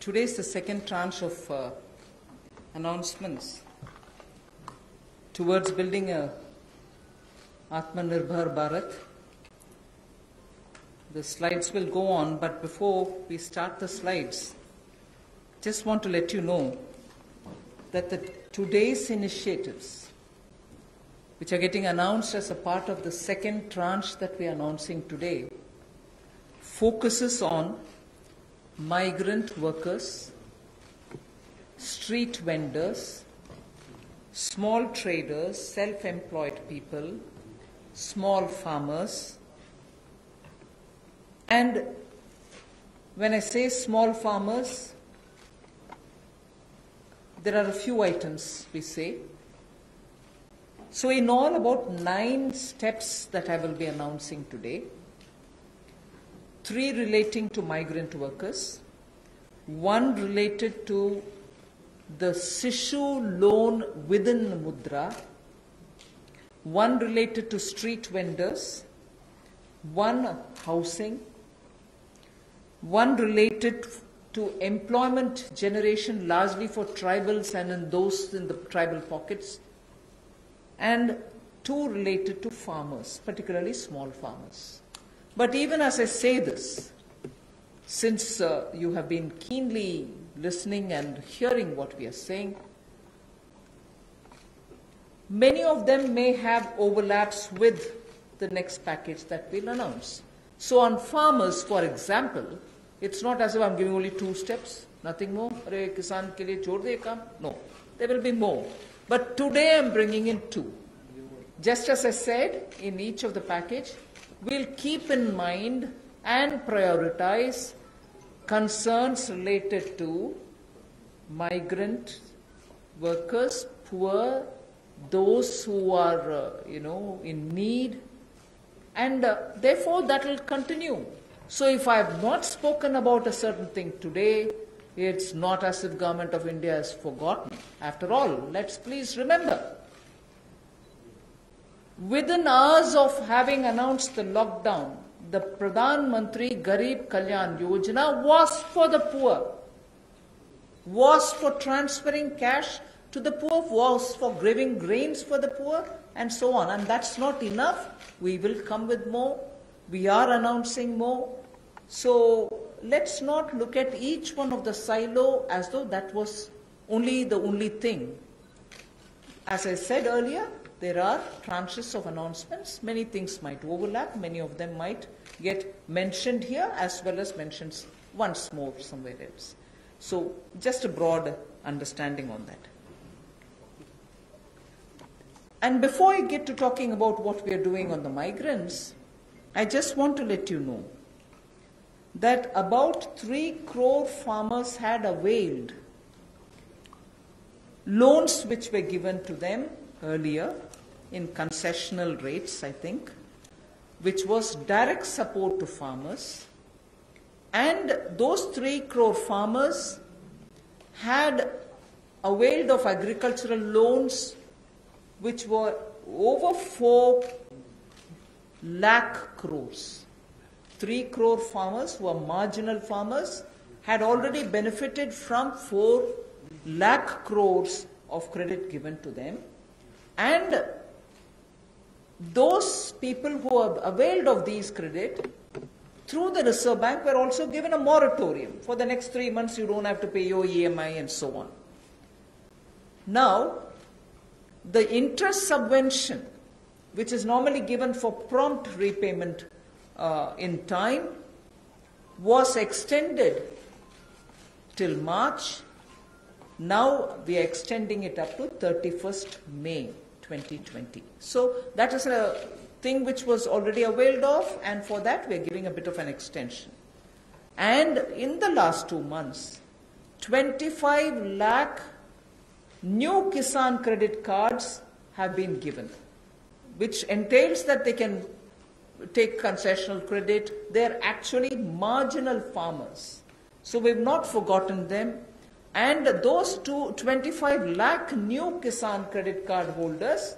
Today is the second tranche of announcements towards building a Atmanirbhar Bharat. The slides will go on, but before we start the slides, just want to let you know that today's initiatives, which are getting announced as a part of the second tranche that we are announcing today, focuses on migrant workers, street vendors, small traders, self-employed people, small farmers. And when I say small farmers, there are a few items we say. So in all, about 9 steps that I will be announcing today. 3 relating to migrant workers, 1 related to the Sishu loan within Mudra, 1 related to street vendors, 1 housing, 1 related to employment generation largely for tribals and in those in the tribal pockets, and 2 related to farmers, particularly small farmers. But even as I say this, since you have been keenly listening and hearing what we are saying, many of them may have overlaps with the next package that we'll announce. So on farmers, for example, it's not as if I'm giving only 2 steps, nothing more. Arey kisan ke liye chhod de kaam. No, there will be more. But today I'm bringing in 2. Just as I said, in each of the package, we'll keep in mind and prioritize concerns related to migrant workers, poor, those who are, in need, and therefore that will continue. So if I have not spoken about a certain thing today, it's not as if Government of India has forgotten. After all, let's please remember, within hours of having announced the lockdown, the Pradhan Mantri Garib Kalyan Yojana was for the poor, was for transferring cash to the poor, was for giving grains for the poor, and so on. And that's not enough. We will come with more. We are announcing more. So let's not look at each one of the silo as though that was only the only thing. As I said earlier, there are tranches of announcements. Many things might overlap. Many of them might get mentioned here as well as mentioned once more somewhere else. So just a broad understanding on that. And before I get to talking about what we are doing on the migrants, I just want to let you know that about 3 crore farmers had availed loans which were given to them earlier in concessional rates, I think, which was direct support to farmers. And those 3 crore farmers had availed of agricultural loans which were over 4 lakh crores. 3 crore farmers who are marginal farmers had already benefited from 4 lakh crores of credit given to them. And those people who have availed of these credit through the Reserve Bank were also given a moratorium. For the next 3 months, you don't have to pay your EMI and so on. Now, the interest subvention, which is normally given for prompt repayment in time, was extended till March. Now we are extending it up to 31st May. 2020. So that is a thing which was already availed of, and for that we are giving a bit of an extension. And in the last 2 months, 25 lakh new Kisan Credit Cards have been given, which entails that they can take concessional credit. They are actually marginal farmers. So we have not forgotten them. And those 25 lakh new Kisan Credit Card holders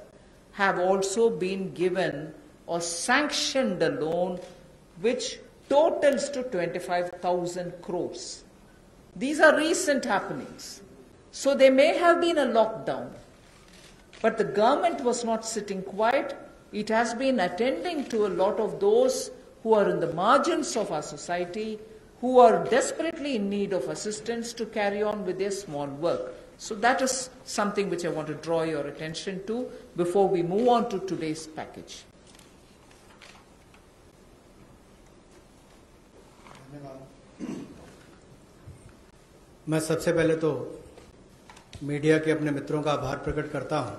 have also been given or sanctioned a loan which totals to 25,000 crores. These are recent happenings. So there may have been a lockdown, but the government was not sitting quiet. It has been attending to a lot of those who are in the margins of our society, who are desperately in need of assistance to carry on with their small work. So that is something which I want to draw your attention to before we move on to today's package. मैं सबसे पहले तो media के अपने मित्रों का आभार प्रकट करता हूं,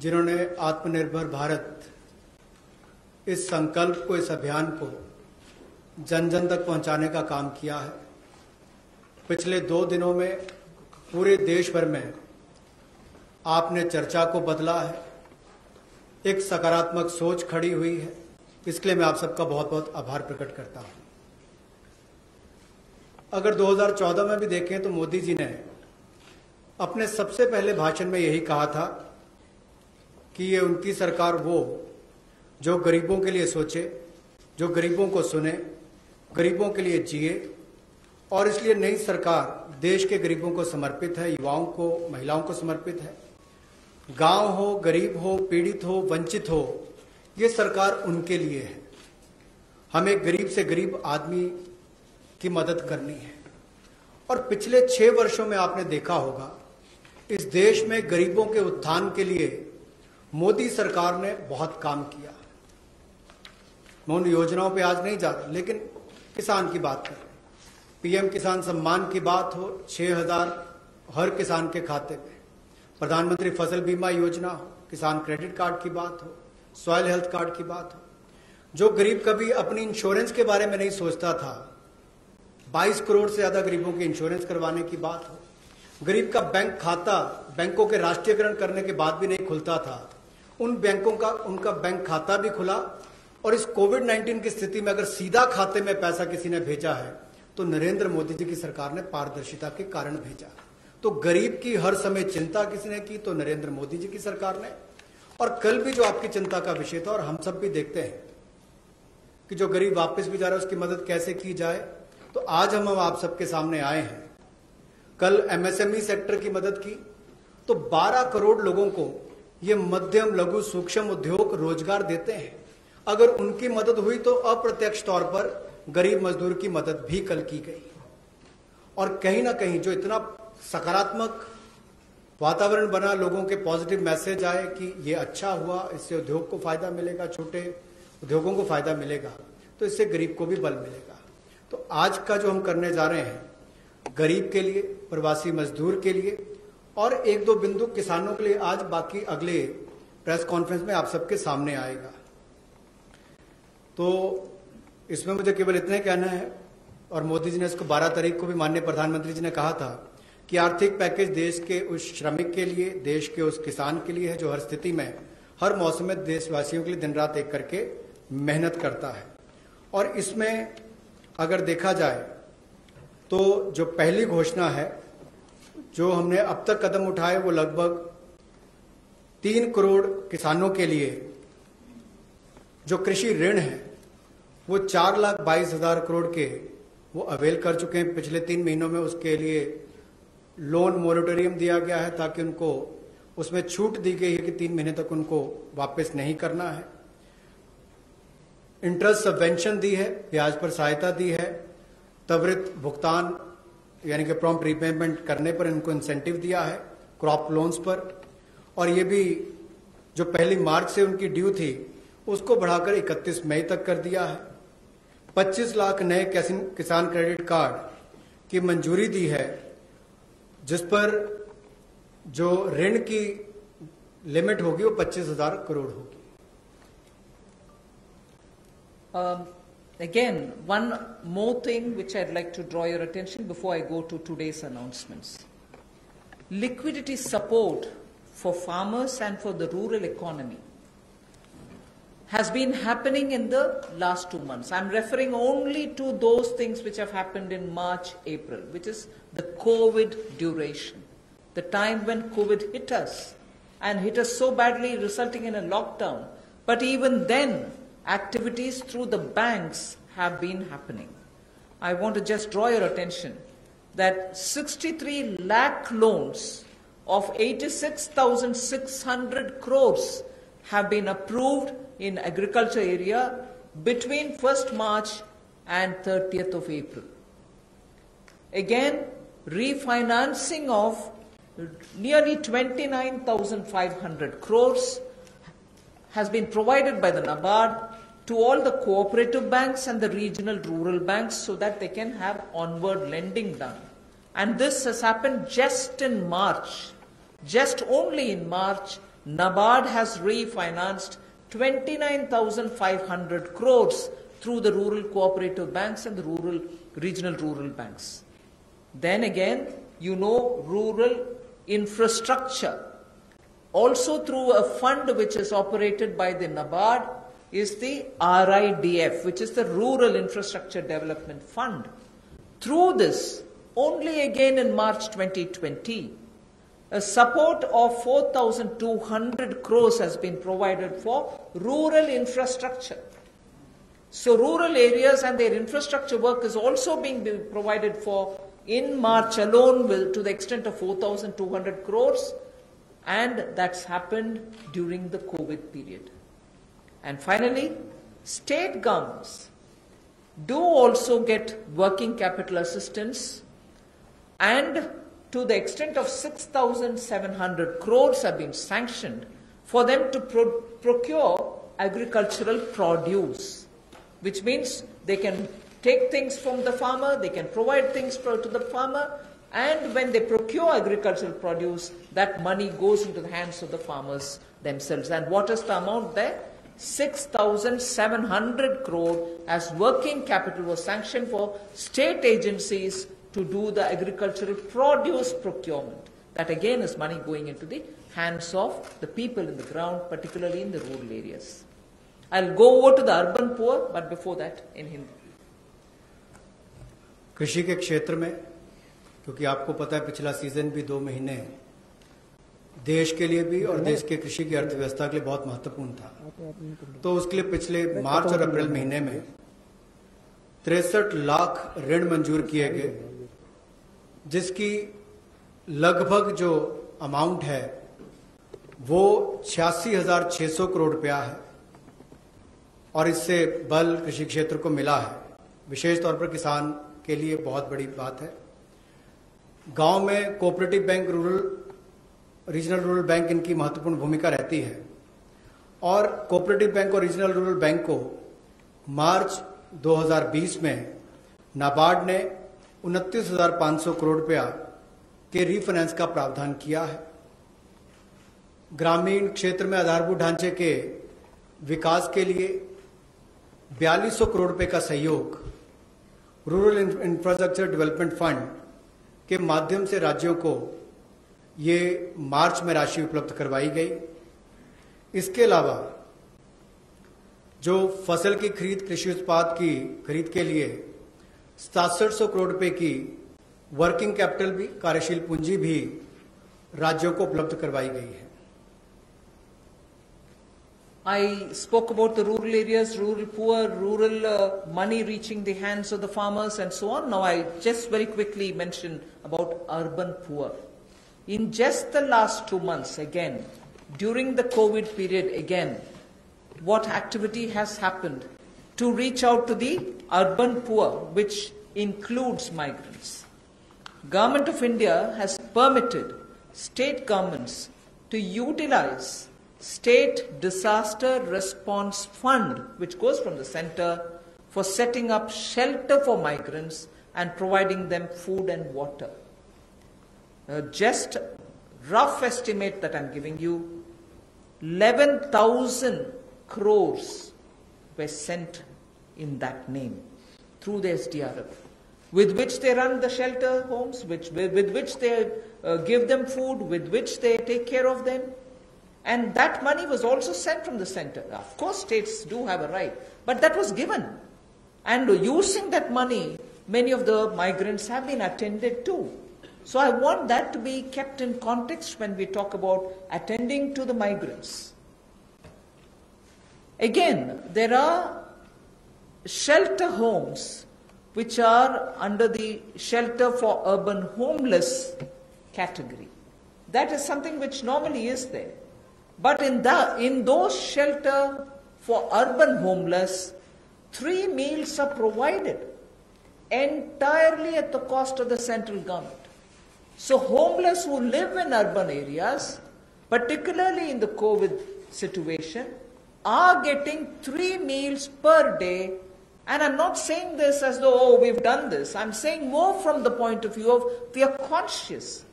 जिन्होंने आत्मनिर्भर भारत इस संकल्प को, इस अभियान को जन जन तक पहुंचाने का काम किया है। पिछले 2 दिनों में पूरे देश भर में आपने चर्चा को बदला है, एक सकारात्मक सोच खड़ी हुई है। इसके लिए मैं आप सबका बहुत बहुत आभार प्रकट करता हूं। अगर 2014 में भी देखें तो मोदी जी ने अपने सबसे पहले भाषण में यही कहा था कि ये उनकी सरकार वो जो गरीबों के लिए सोचे, जो गरीबों को सुने, गरीबों के लिए जिए, और इसलिए नई सरकार देश के गरीबों को समर्पित है, युवाओं को, महिलाओं को समर्पित है। गांव हो, गरीब हो, पीड़ित हो, वंचित हो, ये सरकार उनके लिए है। हमें गरीब से गरीब आदमी की मदद करनी है। और पिछले 6 वर्षों में आपने देखा होगा इस देश में गरीबों के उत्थान के लिए मोदी सरकार ने बहुत काम किया। मैं उन योजनाओं पे आज नहीं जाता, लेकिन किसान की बात करें, पीएम किसान सम्मान की बात हो, 6000 हर किसान के खाते में, प्रधानमंत्री फसल बीमा योजना हो, किसान क्रेडिट कार्ड की बात हो, सॉयल हेल्थ कार्ड की बात हो। जो गरीब कभी अपनी इंश्योरेंस के बारे में नहीं सोचता था, 22 करोड़ से ज्यादा गरीबों की इंश्योरेंस करवाने की बात हो। गरीब का बैंक खाता बैंकों के राष्ट्रीयकरण करने के बाद भी नहीं खुलता था, उन बैंकों का उनका बैंक खाता भी खुला। और इस कोविड-19 की स्थिति में अगर सीधा खाते में पैसा किसी ने भेजा है तो नरेंद्र मोदी जी की सरकार ने पारदर्शिता के कारण भेजा। तो गरीब की हर समय चिंता किसी ने की तो नरेंद्र मोदी जी की सरकार ने। और कल भी जो आपकी चिंता का विषय था और हम सब भी देखते हैं कि जो गरीब वापस भी जा रहा है उसकी मदद कैसे की जाए, तो आज हम आप सबके सामने आए हैं। कल एमएसएमई सेक्टर की मदद की तो 12 करोड़ लोगों को ये मध्यम, लघु, सूक्ष्म उद्योग रोजगार देते हैं। अगर उनकी मदद हुई तो अप्रत्यक्ष तौर पर गरीब मजदूर की मदद भी कल की गई। और कहीं ना कहीं जो इतना सकारात्मक वातावरण बना, लोगों के पॉजिटिव मैसेज आए कि ये अच्छा हुआ, इससे उद्योग को फायदा मिलेगा, छोटे उद्योगों को फायदा मिलेगा, तो इससे गरीब को भी बल मिलेगा। तो आज का जो हम करने जा रहे हैं, गरीब के लिए, प्रवासी मजदूर के लिए, और 1-2 बिंदु किसानों के लिए आज बाकी अगले प्रेस कॉन्फ्रेंस में आप सबके सामने आएगा। तो इसमें मुझे केवल इतना कहना है, और मोदी जी ने इसको 12 तारीख को भी माननीय प्रधानमंत्री जी ने कहा था कि आर्थिक पैकेज देश के उस श्रमिक के लिए, देश के उस किसान के लिए है जो हर स्थिति में, हर मौसम में देशवासियों के लिए दिन रात एक करके मेहनत करता है। और इसमें अगर देखा जाए तो जो पहली घोषणा है, जो हमने अब तक कदम उठाए, वो लगभग 3 करोड़ किसानों के लिए जो कृषि ऋण है वो 4,22,000 करोड़ के वो अवेल कर चुके हैं। पिछले 3 महीनों में उसके लिए लोन मोरेटोरियम दिया गया है ताकि उनको उसमें छूट दी गई है कि 3 महीने तक उनको वापस नहीं करना है। इंटरेस्ट सबवेंशन दी है, ब्याज पर सहायता दी है, त्वरित भुगतान यानी कि प्रॉम्प्ट रीपेमेंट करने पर इनको इंसेंटिव दिया है क्रॉप लोन्स पर। और ये भी जो 1 मार्च से उनकी ड्यू थी उसको बढ़ाकर 31 मई तक कर दिया है। 25 लाख नए किसान क्रेडिट कार्ड की मंजूरी दी है, जिस पर जो ऋण की लिमिट होगी वो 25,000 करोड़ होगी। Again, one more thing which I'd like to draw your attention before I go to today's announcements. Liquidity support for farmers and for the rural economy has been happening in the last 2 months. I'm referring only to those things which have happened in March, April, which is the COVID duration, the time when COVID hit us and hit us so badly, resulting in a lockdown. But even then, activities through the banks have been happening. I want to just draw your attention that 63 lakh loans of 86,600 crores have been approved in agriculture area between 1st March and 30th of April. Again, refinancing of nearly 29,500 crores has been provided by the NABARD to all the cooperative banks and the regional rural banks so that they can have onward lending done. And this has happened just in March. Just only in March, NABARD has refinanced 29,500 crores through the rural cooperative banks and the regional rural banks. Then again, you know, rural infrastructure. Also through a fund which is operated by the NABARD is the RIDF, which is the Rural Infrastructure Development Fund. Through this, only again in March 2020, a support of 4,200 crores has been provided for rural infrastructure. So rural areas and their infrastructure work is also being provided for in March alone to the extent of 4,200 crores, and that's happened during the COVID period. And finally, state governments do also get working capital assistance, and to the extent of 6,700 crores have been sanctioned for them to procure agricultural produce, which means they can take things from the farmer, they can provide things to the farmer, and when they procure agricultural produce, that money goes into the hands of the farmers themselves. And what is the amount there? 6,700 crore as working capital was sanctioned for state agencies to do the agricultural produce procurement. That again is money going into the hands of the people in the ground, particularly in the rural areas. I'll go over to the urban poor, but before that in Hindi. कृषि के क्षेत्र में, क्योंकि आपको पता है पिछला season भी 2 महीने देश के लिए भी और देश के कृषि की अर्थव्यवस्था के लिए बहुत महत्वपूर्ण था, तो उसके लिए पिछले मार्च और अप्रैल महीने में 63 लाख ऋण मंजूर किए गए, जिसकी लगभग जो अमाउंट है वो 86,600 करोड़ रुपया है और इससे बल कृषि क्षेत्र को मिला है। विशेष तौर पर किसान के लिए बहुत बड़ी बात है। गांव में cooperative bank, regional rural bank इनकी महत्वपूर्ण भूमिका रहती है और कोऑपरेटिव बैंक और रीजनल रूरल बैंक को मार्च 2020 में नाबार्ड ने 29,500 करोड़ रुपया के रीफाइनेंस का प्रावधान किया है। ग्रामीण क्षेत्र में आधारभूत ढांचे के विकास के लिए 4200 करोड़ रुपये का सहयोग रूरल इंफ्रास्ट्रक्चर डेवलपमेंट फंड के माध्यम से राज्यों को ये मार्च में राशि उपलब्ध करवाई गई। इसके अलावा जो फसल की खरीद, कृषि उत्पाद की खरीद के लिए 6700 करोड़ रुपए की वर्किंग कैपिटल भी, कार्यशील पूंजी भी राज्यों को उपलब्ध करवाई गई है। I spoke about the rural areas, rural poor, rural money reaching the hands of the farmers and so on. Now I just very quickly mention about urban poor. In just the last 2 months, again, during the COVID period, again, what activity has happened to reach out to the urban poor, which includes migrants? Government of India has permitted state governments to utilize State Disaster Response Fund, which goes from the center, for setting up shelter for migrants and providing them food and water. Just rough estimate that I'm giving you, 11,000 crores were sent in that name through the SDRF, with which they run the shelter homes, with which they give them food, with which they take care of them. And that money was also sent from the center. Of course, states do have a right, but that was given. And using that money, many of the migrants have been attended to. So I want that to be kept in context when we talk about attending to the migrants. Again, there are shelter homes which are under the shelter for urban homeless category. That is something which normally is there. But in those shelter for urban homeless, 3 meals are provided entirely at the cost of the central government. So homeless who live in urban areas, particularly in the COVID situation, are getting 3 meals per day. And I'm not saying this as though, oh, we've done this. I'm saying more from the point of view of we are conscious.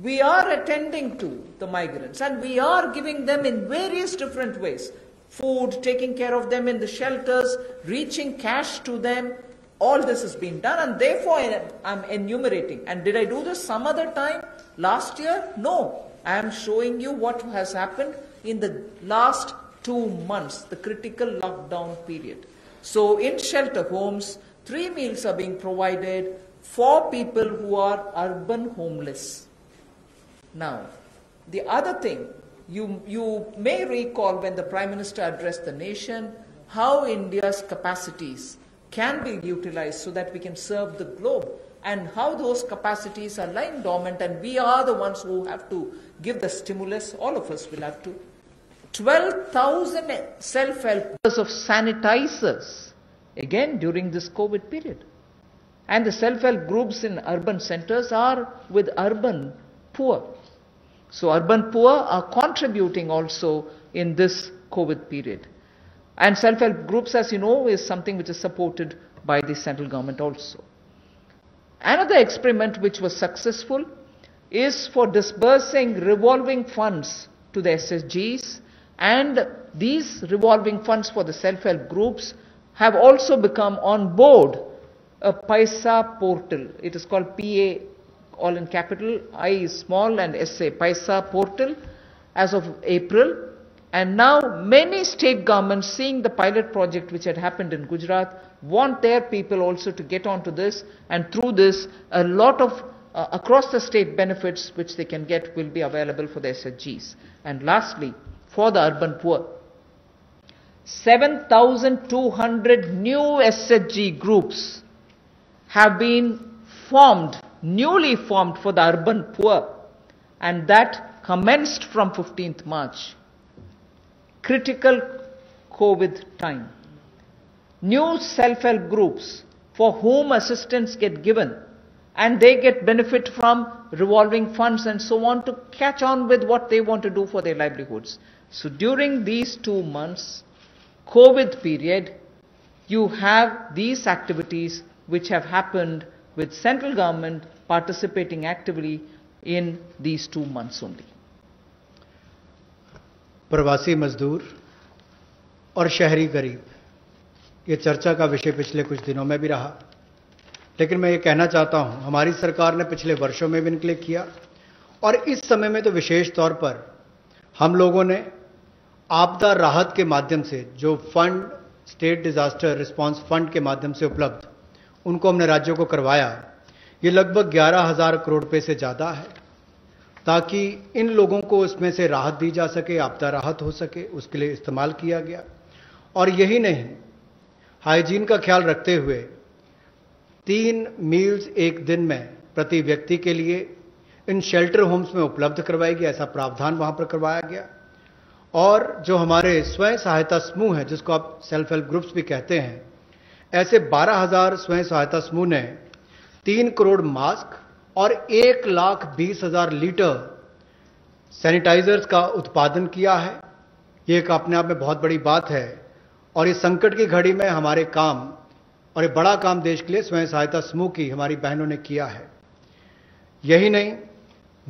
We are attending to the migrants and we are giving them in various different ways. Food, taking care of them in the shelters, reaching cash to them. All this has been done, and therefore I'm enumerating. And did I do this some other time last year? No. I am showing you what has happened in the last 2 months, the critical lockdown period. So in shelter homes, 3 meals are being provided for people who are urban homeless. Now, the other thing, you may recall when the Prime Minister addressed the nation, how India's capacities can be utilized so that we can serve the globe, and how those capacities are lying dormant, and we are the ones who have to give the stimulus. All of us will have to. 12,000 self-helpers of sanitizers, again during this COVID period. And the self-help groups in urban centers are with urban poor. So urban poor are contributing also in this COVID period. And self-help groups, as you know, is something which is supported by the central government also. Another experiment which was successful is for disbursing revolving funds to the SSGs, and these revolving funds for the self-help groups have also become on board a PAiSA portal. It is called PA, all in capital, I is small and SA, PAiSA portal as of April. And now many state governments, seeing the pilot project which had happened in Gujarat, want their people also to get onto this, and through this a lot of across the state benefits which they can get will be available for the SSGs. And lastly, for the urban poor, 7,200 new SSG groups have been formed, newly formed for the urban poor, and that commenced from 15th March. Critical COVID time. New self-help groups for whom assistance get given, and they get benefit from revolving funds and so on to catch on with what they want to do for their livelihoods. So during these 2 months, COVID period, you have these activities which have happened with central government participating actively in these 2 months only. प्रवासी मजदूर और शहरी गरीब, ये चर्चा का विषय पिछले कुछ दिनों में भी रहा, लेकिन मैं ये कहना चाहता हूं हमारी सरकार ने पिछले वर्षों में भी निकले किया, और इस समय में तो विशेष तौर पर हम लोगों ने आपदा राहत के माध्यम से जो fund state disaster response fund के माध्यम से उपलब्ध, उनको हमने राज्यों को करवाया। ये लगभग 11,000 करोड़ रुपये से ज़्यादा है, ताकि इन लोगों को उसमें से राहत दी जा सके, आपदा राहत हो सके, उसके लिए इस्तेमाल किया गया। और यही नहीं, हाइजीन का ख्याल रखते हुए 3 मील्स एक दिन में प्रति व्यक्ति के लिए इन शेल्टर होम्स में उपलब्ध करवाई गई, ऐसा प्रावधान वहां पर करवाया गया। और जो हमारे स्वयं सहायता समूह हैं, जिसको आप सेल्फ हेल्प ग्रुप्स भी कहते हैं, ऐसे 12,000 स्वयं सहायता समूह ने 3 करोड़ मास्क और 1,20,000 लीटर सैनिटाइजर्स का उत्पादन किया है। ये एक अपने आप में बहुत बड़ी बात है, और ये संकट की घड़ी में हमारे काम, और ये बड़ा काम देश के लिए स्वयं सहायता समूह की हमारी बहनों ने किया है। यही नहीं,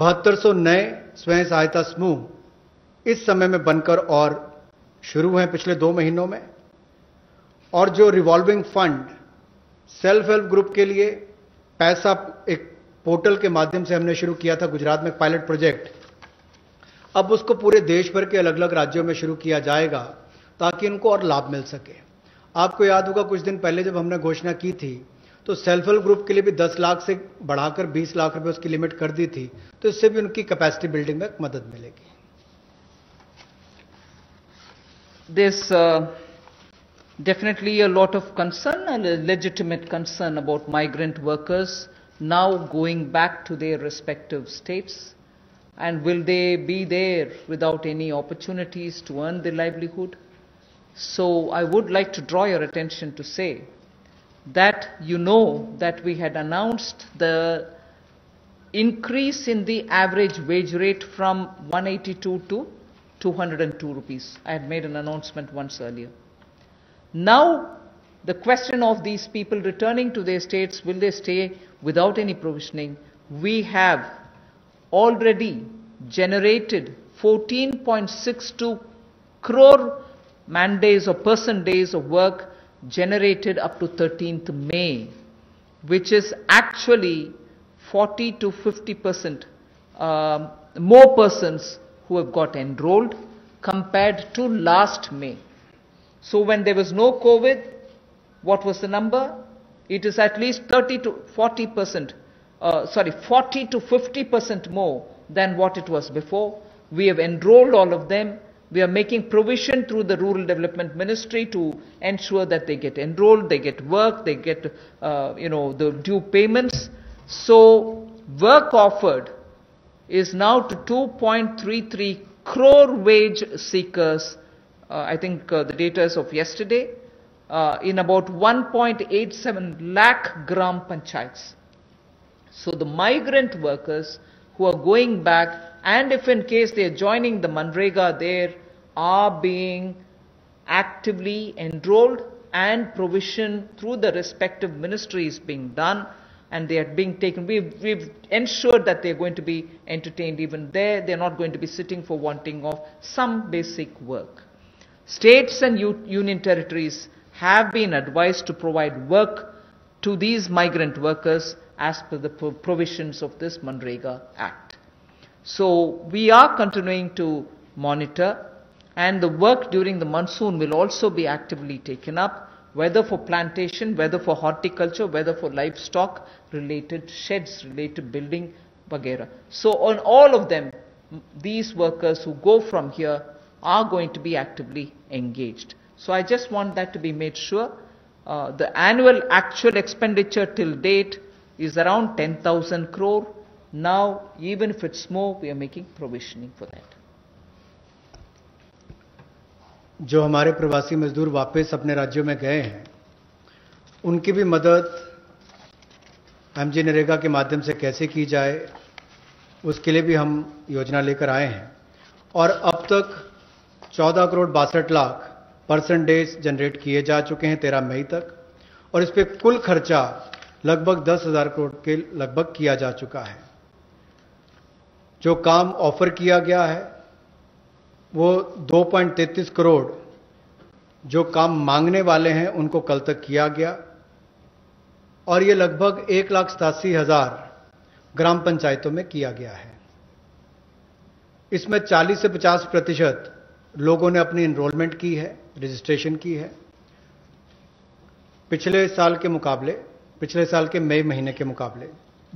7200 नए स्वयं सहायता समूह इस समय में बनकर और शुरू हैं पिछले 2 महीनों में। और जो revolving fund self help group के लिए पैसा एक पोर्टल के माध्यम से हमने शुरू किया था गुजरात में पायलट प्रोजेक्ट, अब उसको पूरे देश भर के अलग अलग राज्यों में शुरू किया जाएगा, ताकि इनको और लाभ मिल सके। आपको याद होगा कुछ दिन पहले जब हमने घोषणा की थी, तो सेल्फ हेल्प ग्रुप के लिए भी 10 लाख से बढ़ाकर 20 लाख रुपए उसकी लिमिट कर दी थी, तो इससे भी उनकी कैपेसिटी बिल्डिंग में मदद मिलेगी। This Definitely a lot of concern and a legitimate concern about migrant workers now going back to their respective states, and will they be there without any opportunities to earn their livelihood? So I would like to draw your attention to say that you know that we had announced the increase in the average wage rate from 182 to 202 rupees. I had made an announcement once earlier. Now the question of these people returning to their states, will they stay without any provisioning? We have already generated 14.62 crore man days or person days of work generated up to 13th May, which is actually 40 to 50% more persons who have got enrolled compared to last May. So when there was no COVID, what was the number? It is at least 40 to 50% more than what it was before. We have enrolled all of them. We are making provision through the Rural Development Ministry to ensure that they get enrolled, they get work, they get the due payments. So work offered is now to 2.33 crore wage seekers. I think the data is of yesterday, in about 1.87 lakh gram panchayats. So the migrant workers who are going back, and if in case they are joining the MANREGA there, are being actively enrolled, and provision through the respective ministries being done, and they are being taken. We've ensured that they're going to be entertained even there. They're not going to be sitting for wanting of some basic work. States and union territories have been advised to provide work to these migrant workers as per the provisions of this MANREGA Act. So we are continuing to monitor, and the work during the monsoon will also be actively taken up, whether for plantation, whether for horticulture, whether for livestock related sheds, related building, etc. So on all of them, these workers who go from here are going to be actively engaged. So I just want that to be made sure. The annual actual expenditure till date is around 10,000 crore. Now, even if it's more, we are making provisioning for that. जो हमारे प्रवासी मजदूर वापस अपने राज्यों में गए हैं, उनकी भी मदद एमजीनरेगा के माध्यम से कैसे की जाए, उसके लिए भी हम योजना लेकर आए हैं, और अब तक 14 crore 62 lakh person days generate किए जा चुके हैं 13 मई तक, और इस पर कुल खर्चा लगभग 10,000 करोड़ के लगभग किया जा चुका है। जो काम ऑफर किया गया है वो 2.33 करोड़ जो काम मांगने वाले हैं उनको कल तक किया गया, और ये लगभग 1,87,000 ग्राम पंचायतों में किया गया है। इसमें 40 से 50% लोगों ने अपनी एनरोलमेंट की है, रजिस्ट्रेशन की है, पिछले साल के मई महीने के मुकाबले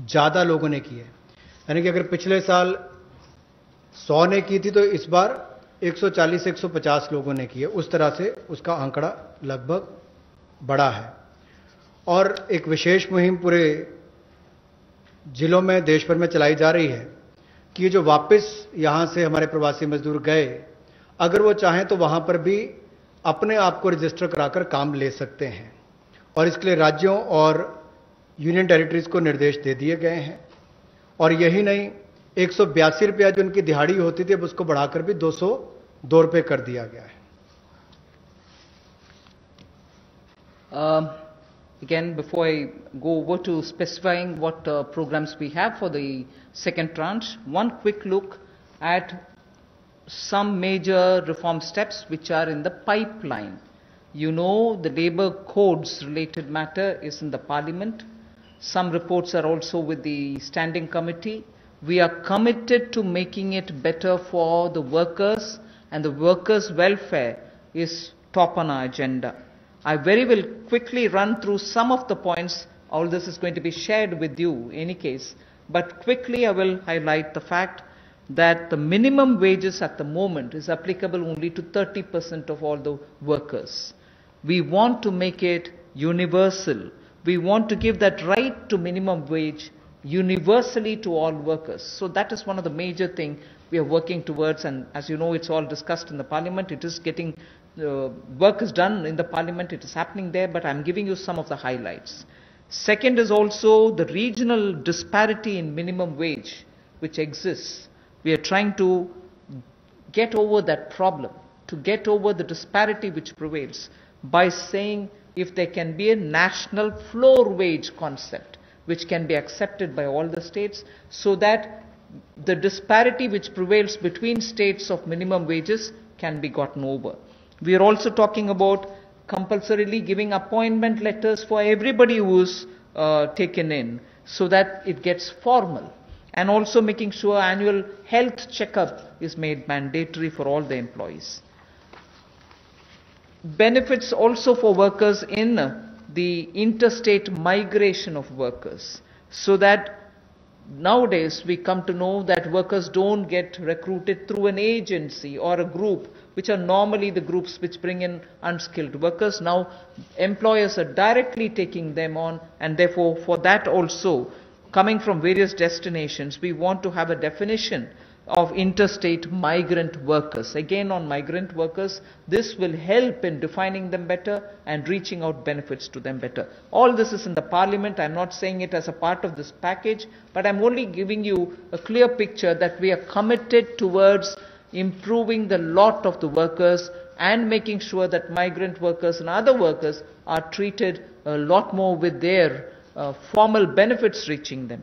ज़्यादा लोगों ने की है। यानी कि अगर पिछले साल 100 ने की थी तो इस बार 140 से 150 लोगों ने किए, उस तरह से उसका आंकड़ा लगभग बढ़ा है। और एक विशेष मुहिम पूरे जिलों में, देश भर में चलाई जा रही है कि जो वापस यहाँ से हमारे प्रवासी मजदूर गए, अगर वो चाहें तो वहाँ पर भी अपने आप को रजिस्टर कराकर काम ले सकते हैं, और इसके लिए राज्यों और यूनियन टेरिटरीज को निर्देश दे दिए गए हैं। और यही नहीं, 182 रुपया जो उनकी दिहाड़ी होती थी, अब उसको बढ़ाकर भी 202 रुपये कर दिया गया है। Again, before I go over to specifying what programs we have for the second tranche, one quick look at some major reform steps which are in the pipeline. You know, the labour codes related matter is in the parliament. Some reports are also with the standing committee. We are committed to making it better for the workers, and the workers' welfare is top on our agenda. I very well quickly run through some of the points. All this is going to be shared with you in any case. But quickly I will highlight the fact that the minimum wages at the moment is applicable only to 30% of all the workers. We want to make it universal. We want to give that right to minimum wage universally to all workers. So that is one of the major things we are working towards, and as you know, it's all discussed in the Parliament. It is getting, work is done in the Parliament, it is happening there, but I'm giving you some of the highlights. Second is also the regional disparity in minimum wage which exists. We are trying to get over that problem, to get over the disparity which prevails by saying if there can be a national floor wage concept which can be accepted by all the states, so that the disparity which prevails between states of minimum wages can be gotten over. We are also talking about compulsorily giving appointment letters for everybody who is taken in, so that it gets formal, and also making sure annual health checkup is made mandatory for all the employees. Benefits also for workers in the interstate migration of workers, so that nowadays we come to know that workers don't get recruited through an agency or a group, which are normally the groups which bring in unskilled workers. Now employers are directly taking them on, and therefore for that also, coming from various destinations, we want to have a definition of interstate migrant workers. Again, on migrant workers, this will help in defining them better and reaching out benefits to them better. All this is in the Parliament. I'm not saying it as a part of this package, but I'm only giving you a clear picture that we are committed towards improving the lot of the workers and making sure that migrant workers and other workers are treated a lot more with their formal benefits reaching them.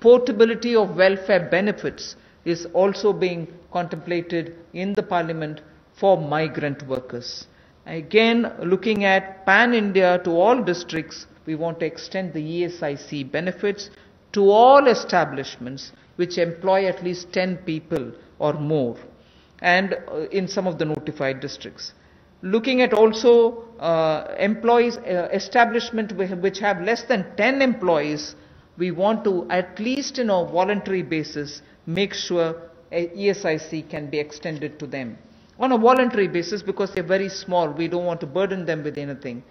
Portability of welfare benefits is also being contemplated in the Parliament for migrant workers. Again, looking at pan-India to all districts, we want to extend the ESIC benefits to all establishments which employ at least 10 people or more, and in some of the notified districts. Looking at also employees, establishment which have less than 10 employees, we want to, at least in a voluntary basis, make sure ESIC can be extended to them on a voluntary basis, because they're very small. We don't want to burden them with anything.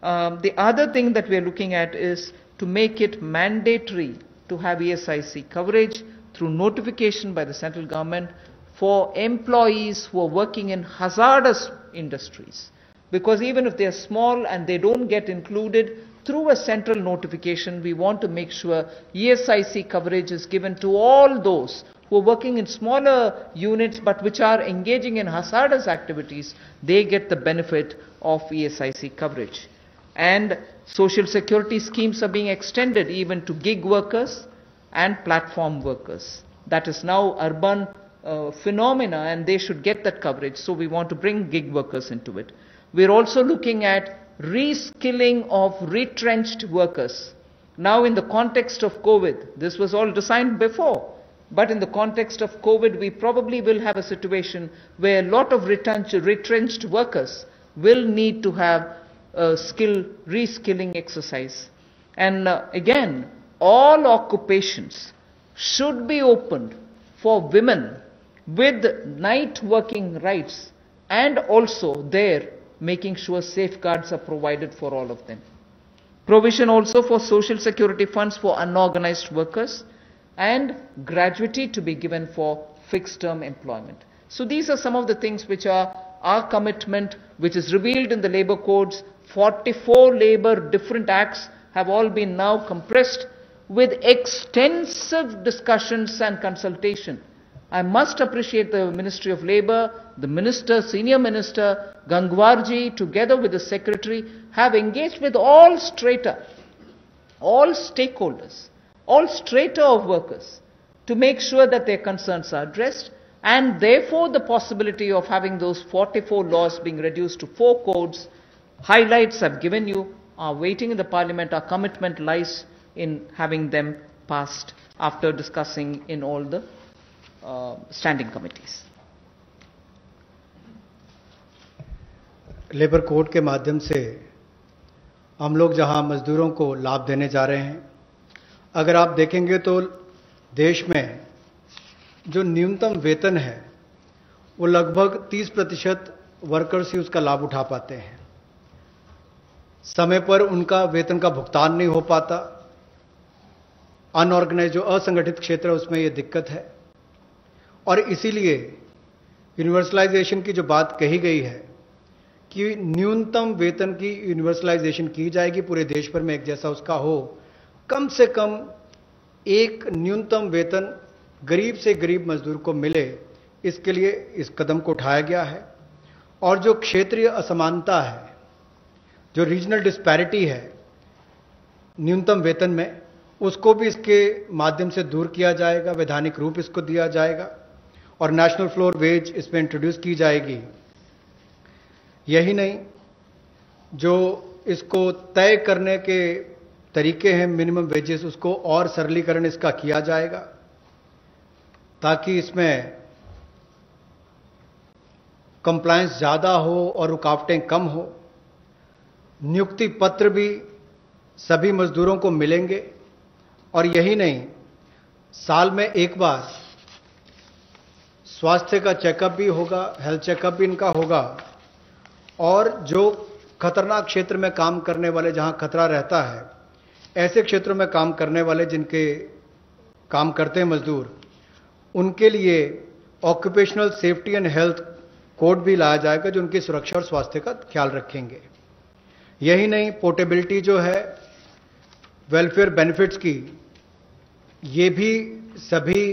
The other thing that we're looking at is to make it mandatory to have ESIC coverage through notification by the central government for employees who are working in hazardous industries, because even if they're small and they don't get included through a central notification, we want to make sure ESIC coverage is given to all those who are working in smaller units but which are engaging in hazardous activities. They get the benefit of ESIC coverage. And social security schemes are being extended even to gig workers and platform workers. That is now urban phenomena, and they should get that coverage, so we want to bring gig workers into it. We're also looking at reskilling of retrenched workers. Now in the context of COVID, this was all designed before, but in the context of COVID, we probably will have a situation where a lot of retrenched workers will need to have a reskilling exercise. And again, all occupations should be opened for women with night working rights, and also there making sure safeguards are provided for all of them. Provision also for social security funds for unorganized workers, and gratuity to be given for fixed term employment. So these are some of the things which are our commitment, which is revealed in the labour codes. 44 labour different acts have all been now compressed with extensive discussions and consultation. I must appreciate the Ministry of Labour, the Minister, Senior Minister, Gangwarji, together with the Secretary, have engaged with all strata, all stakeholders, all strata of workers, to make sure that their concerns are addressed, and therefore the possibility of having those 44 laws being reduced to 4 codes, highlights I've given you, are waiting in the Parliament. Our commitment lies in having them passed after discussing in all the standing committees. Labour code के माध्यम से हम लोग जहां मजदूरों को लाभ देने जा रहे हैं, अगर आप देखेंगे तो देश में जो न्यूनतम वेतन है वो लगभग 30% वर्कर्स ही उसका लाभ उठा पाते हैं, समय पर उनका वेतन का भुगतान नहीं हो पाता। अनऑर्गेनाइज जो असंगठित क्षेत्र है उसमें ये दिक्कत है और इसीलिए यूनिवर्सलाइजेशन की जो बात कही गई है कि न्यूनतम वेतन की यूनिवर्सलाइजेशन की जाएगी, पूरे देश भर में एक जैसा उसका हो, कम से कम एक न्यूनतम वेतन गरीब से गरीब मजदूर को मिले, इसके लिए इस कदम को उठाया गया है। और जो क्षेत्रीय असमानता है, जो रीजनल डिस्पैरिटी है न्यूनतम वेतन में, उसको भी इसके माध्यम से दूर किया जाएगा, वैधानिक रूप इसको दिया जाएगा और नेशनल फ्लोर वेज इसमें इंट्रोड्यूस की जाएगी। यही नहीं, जो इसको तय करने के तरीके हैं मिनिमम वेजेस, उसको और सरलीकरण इसका किया जाएगा ताकि इसमें कंप्लायंस ज़्यादा हो और रुकावटें कम हो। नियुक्ति पत्र भी सभी मजदूरों को मिलेंगे और यही नहीं, साल में एक बार स्वास्थ्य का चेकअप भी होगा, हेल्थ चेकअप भी इनका होगा। और जो खतरनाक क्षेत्र में काम करने वाले, जहां खतरा रहता है, ऐसे क्षेत्रों में काम करने वाले जिनके काम करते हैं मजदूर, उनके लिए occupational safety and health code भी लाया जाएगा जो उनकी सुरक्षा और स्वास्थ्य का ख्याल रखेंगे। यही नहीं, पोर्टेबिलिटी जो है वेलफेयर बेनिफिट्स की, ये भी सभी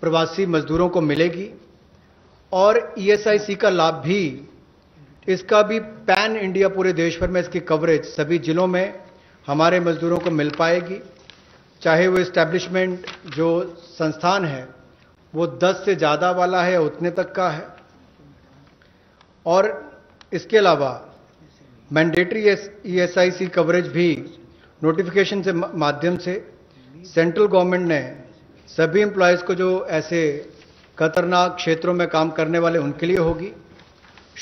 प्रवासी मजदूरों को मिलेगी और ESIC का लाभ भी, इसका भी पैन इंडिया पूरे देश भर में इसकी कवरेज सभी जिलों में हमारे मजदूरों को मिल पाएगी, चाहे वो एस्टैब्लिशमेंट जो संस्थान है वो 10 से ज़्यादा वाला है उतने तक का है। और इसके अलावा मैंडेटरी ESIC कवरेज भी नोटिफिकेशन के माध्यम से सेंट्रल गवर्नमेंट ने सभी एम्प्लॉयज़ को जो ऐसे खतरनाक क्षेत्रों में काम करने वाले उनके लिए होगी।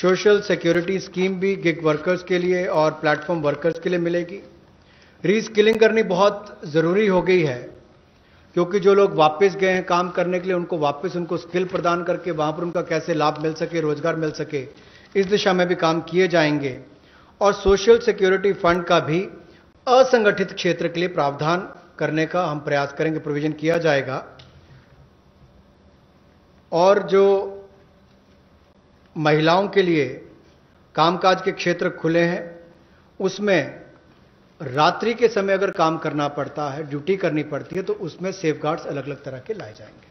सोशल सिक्योरिटी स्कीम भी गिग वर्कर्स के लिए और प्लेटफॉर्म वर्कर्स के लिए मिलेगी। रीस्किलिंग करनी बहुत ज़रूरी हो गई है क्योंकि जो लोग वापस गए हैं काम करने के लिए, उनको वापस उनको स्किल प्रदान करके वहाँ पर उनका कैसे लाभ मिल सके, रोजगार मिल सके, इस दिशा में भी काम किए जाएंगे। और सोशल सिक्योरिटी फंड का भी असंगठित क्षेत्र के लिए प्रावधान करने का हम प्रयास करेंगे, प्रोविजन किया जाएगा। और जो महिलाओं के लिए कामकाज के क्षेत्र खुले हैं उसमें रात्रि के समय अगर काम करना पड़ता है, ड्यूटी करनी पड़ती है, तो उसमें सेफगार्ड्स अलग अलग तरह के लाए जाएंगे।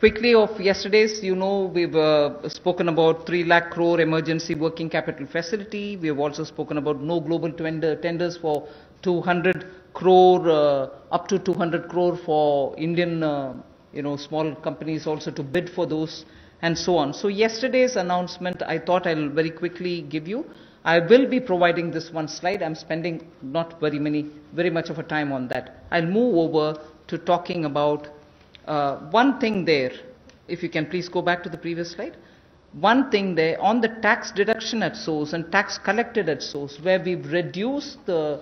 Quickly of yesterday's, you know, we've spoken about 3 lakh crore emergency working capital facility. We have also spoken about no global tenders for 200 crore, up to 200 crore for Indian, you know, small companies also to bid for those and so on. So yesterday's announcement, I thought I'll very quickly give you. I will be providing this one slide. I'm spending not very much of a time on that. I'll move over to talking about one thing there, if you can please go back to the previous slide. One thing there on the tax deduction at source and tax collected at source, where we've reduced the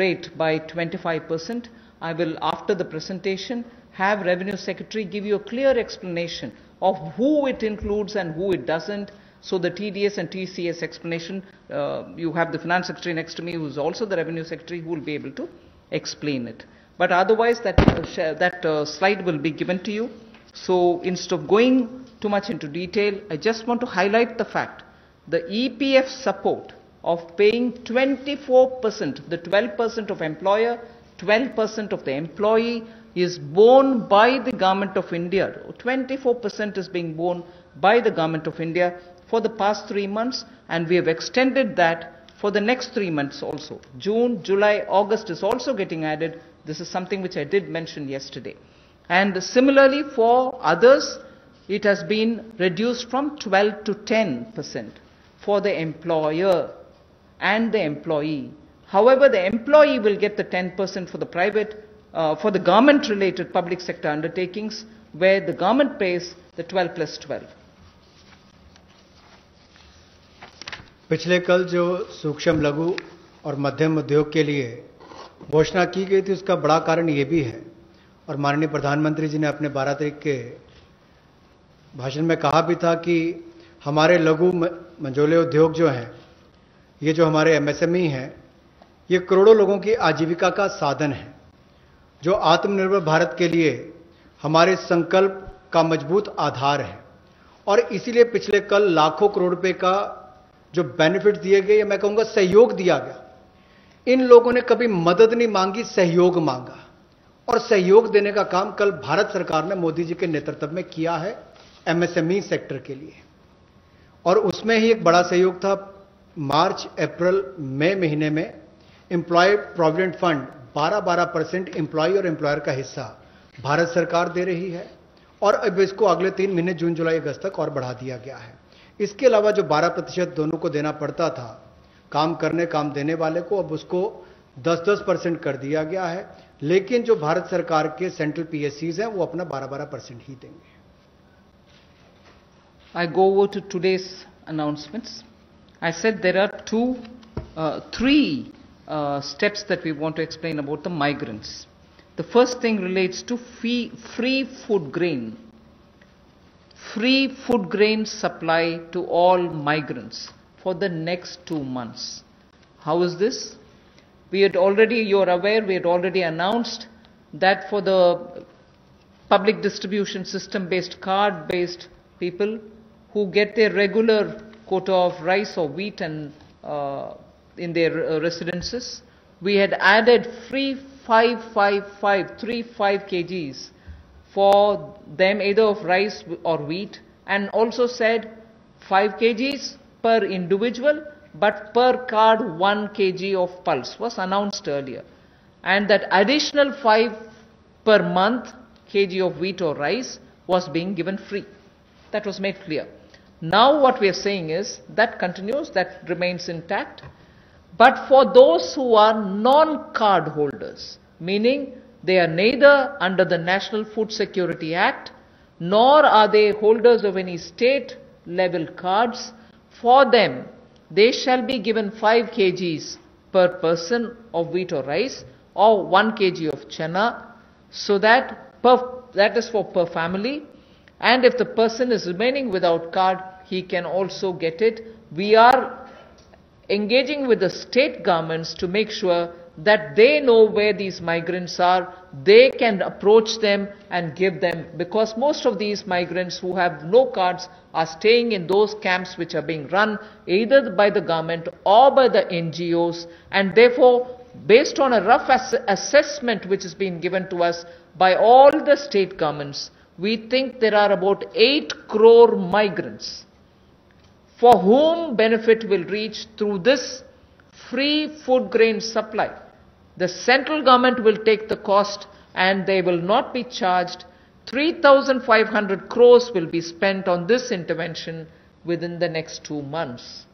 rate by 25%. I will, after the presentation, have Revenue Secretary give you a clear explanation of who it includes and who it doesn't. So the TDS and TCS explanation, you have the Finance Secretary next to me who is also the Revenue Secretary who will be able to explain it. But otherwise, that slide will be given to you. So instead of going too much into detail, I just want to highlight the fact the EPF support of paying 24%, the 12% of employer, 12% of the employee is borne by the Government of India. 24% is being borne by the Government of India for the past 3 months, and we have extended that for the next 3 months also. June, July, August is also getting added. This is something which I did mention yesterday. And similarly for others, it has been reduced from 12% to 10% for the employer and the employee. However, the employee will get the 10% for the private, for the government-related public sector undertakings, where the government pays the 12 plus 12. पिछले कल जो सूक्ष्म लघु और मध्यम उद्योग के लिए घोषणा की गई थी, उसका बड़ा कारण ये भी है और माननीय प्रधानमंत्री जी ने अपने 12 तारीख के भाषण में कहा भी था कि हमारे लघु मंझोले उद्योग जो हैं ये जो हमारे MSME हैं ये करोड़ों लोगों की आजीविका का साधन है, जो आत्मनिर्भर भारत के लिए हमारे संकल्प का मजबूत आधार है। और इसीलिए पिछले कल लाखों करोड़ रुपए का जो बेनिफिट दिए गए, मैं कहूँगा सहयोग दिया गया, इन लोगों ने कभी मदद नहीं मांगी, सहयोग मांगा। और सहयोग देने का काम कल भारत सरकार ने मोदी जी के नेतृत्व में किया है MSME सेक्टर के लिए। और उसमें ही एक बड़ा सहयोग था, मार्च अप्रैल मई महीने में एम्प्लॉय प्रोविडेंट फंड 12-12% एम्प्लॉय और एम्प्लॉयर का हिस्सा भारत सरकार दे रही है। और अब इसको अगले 3 महीने जून जुलाई अगस्त तक और बढ़ा दिया गया है। इसके अलावा जो 12% दोनों को देना पड़ता था, काम करने काम देने वाले को, अब उसको 10-10% कर दिया गया है। लेकिन जो भारत सरकार के सेंट्रल PSCs हैं वो अपना 12-12% ही देंगे। I go over to today's announcements. I said there are three steps that we want to explain about the migrants. The first thing relates to free food grain. Free food grain supply to all migrants for the next 2 months. How is this? We had already, you are aware, we had already announced that for the public distribution system based, card based people who get their regular quota of rice or wheat and in their residences, we had added free 355 kgs for them, either of rice or wheat, and also said 5 kgs per individual, but per card 1 kg of pulse was announced earlier, and that additional 5 per month kg of wheat or rice was being given free. That was made clear. Now what we are saying is that continues, that remains intact, but for those who are non-card holders, meaning they are neither under the National Food Security Act nor are they holders of any state level cards, for them they shall be given 5 kgs per person of wheat or rice or 1 kg of chana, so that per family. And if the person is remaining without card, he can also get it. We are engaging with the state governments to make sure that they know where these migrants are, they can approach them and give them, because most of these migrants who have no cards are staying in those camps which are being run either by the government or by the NGOs, and therefore based on a rough assessment which has been given to us by all the state governments, we think there are about 8 crore migrants for whom benefit will reach through this free food grain supply. The central government will take the cost and they will not be charged. 3,500 crores will be spent on this intervention within the next 2 months.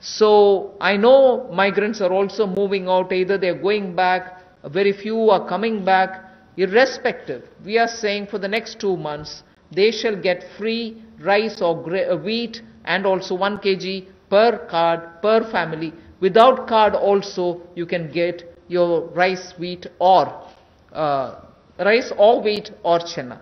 So I know migrants are also moving out, either they are going back, very few are coming back. Irrespective, we are saying for the next 2 months they shall get free rice or wheat and also 1 kg per card per family. Without card also you can get your rice or wheat or chana.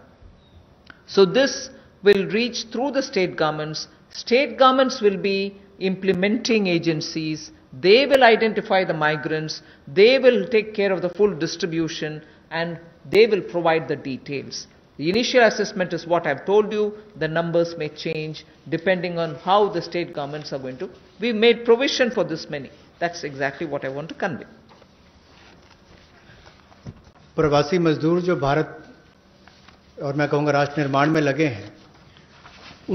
So this will reach through the state governments. State governments will be implementing agencies, they will identify the migrants, they will take care of the full distribution, and they will provide the details. The initial assessment is what I have told you. The numbers may change depending on how the state governments are going to. We made provision for this many. That's exactly what I want to convey. प्रवासी मजदूर जो भारत और मैं कहूँगा राष्ट्र निर्माण में लगे हैं,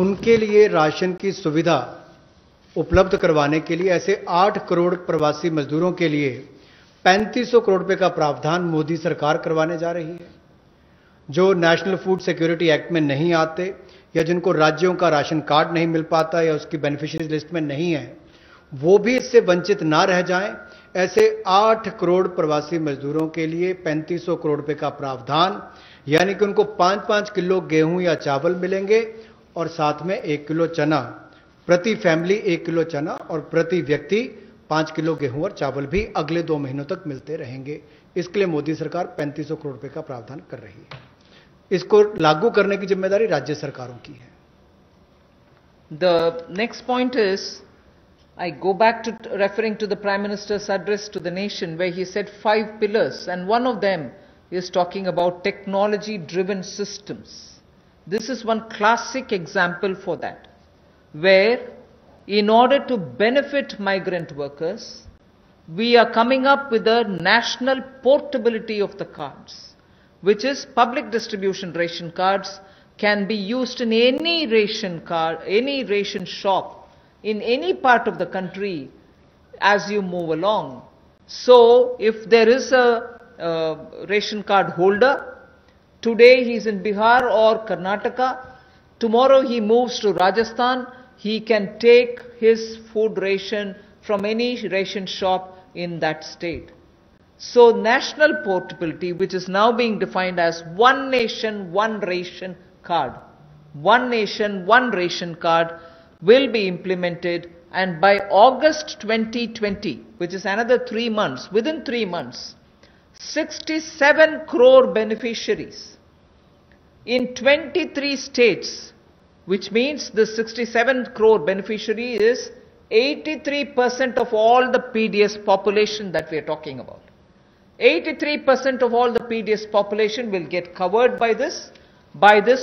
उनके लिए राशन की सुविधा उपलब्ध करवाने के लिए ऐसे 8 करोड़ प्रवासी मजदूरों के लिए 3500 करोड़ रुपए का प्रावधान मोदी सरकार करवाने जा रही है, जो नेशनल फूड सिक्योरिटी एक्ट में नहीं आते या जिनको राज्यों का राशन कार्ड नहीं मिल पाता या उसकी बेनिफिशियरी लिस्ट में नहीं है, वो भी इससे वंचित ना रह जाएं। ऐसे 8 करोड़ प्रवासी मजदूरों के लिए 3500 करोड़ रुपए का प्रावधान, यानी कि उनको 5-5 किलो गेहूं या चावल मिलेंगे और साथ में 1 किलो चना, प्रति फैमिली 1 किलो चना और प्रति व्यक्ति 5 किलो गेहूं और चावल भी अगले 2 महीनों तक मिलते रहेंगे। इसके लिए मोदी सरकार 3500 करोड़ रुपए का प्रावधान कर रही है। इसको लागू करने की जिम्मेदारी राज्य सरकारों की है। The next point is I go back to referring to the Prime Minister's address to the nation, where he said 5 pillars, and one of them is talking about technology-driven systems. This is one classic example for that, where in order to benefit migrant workers, we are coming up with a national portability of the cards, which is public distribution ration cards can be used in any ration card, any ration shop in any part of the country as you move along. So if there is a ration card holder, today he is in Bihar or Karnataka, tomorrow he moves to Rajasthan, he can take his food ration from any ration shop in that state. So national portability, which is now being defined as one nation, one ration card. One nation, one ration card will be implemented, and by August 2020, which is another 3 months, within 3 months, 67 crore beneficiaries in 23 states, which means the 67 crore beneficiary is 83% of all the PDS population that we are talking about. 83% of all the PDS population will get covered by this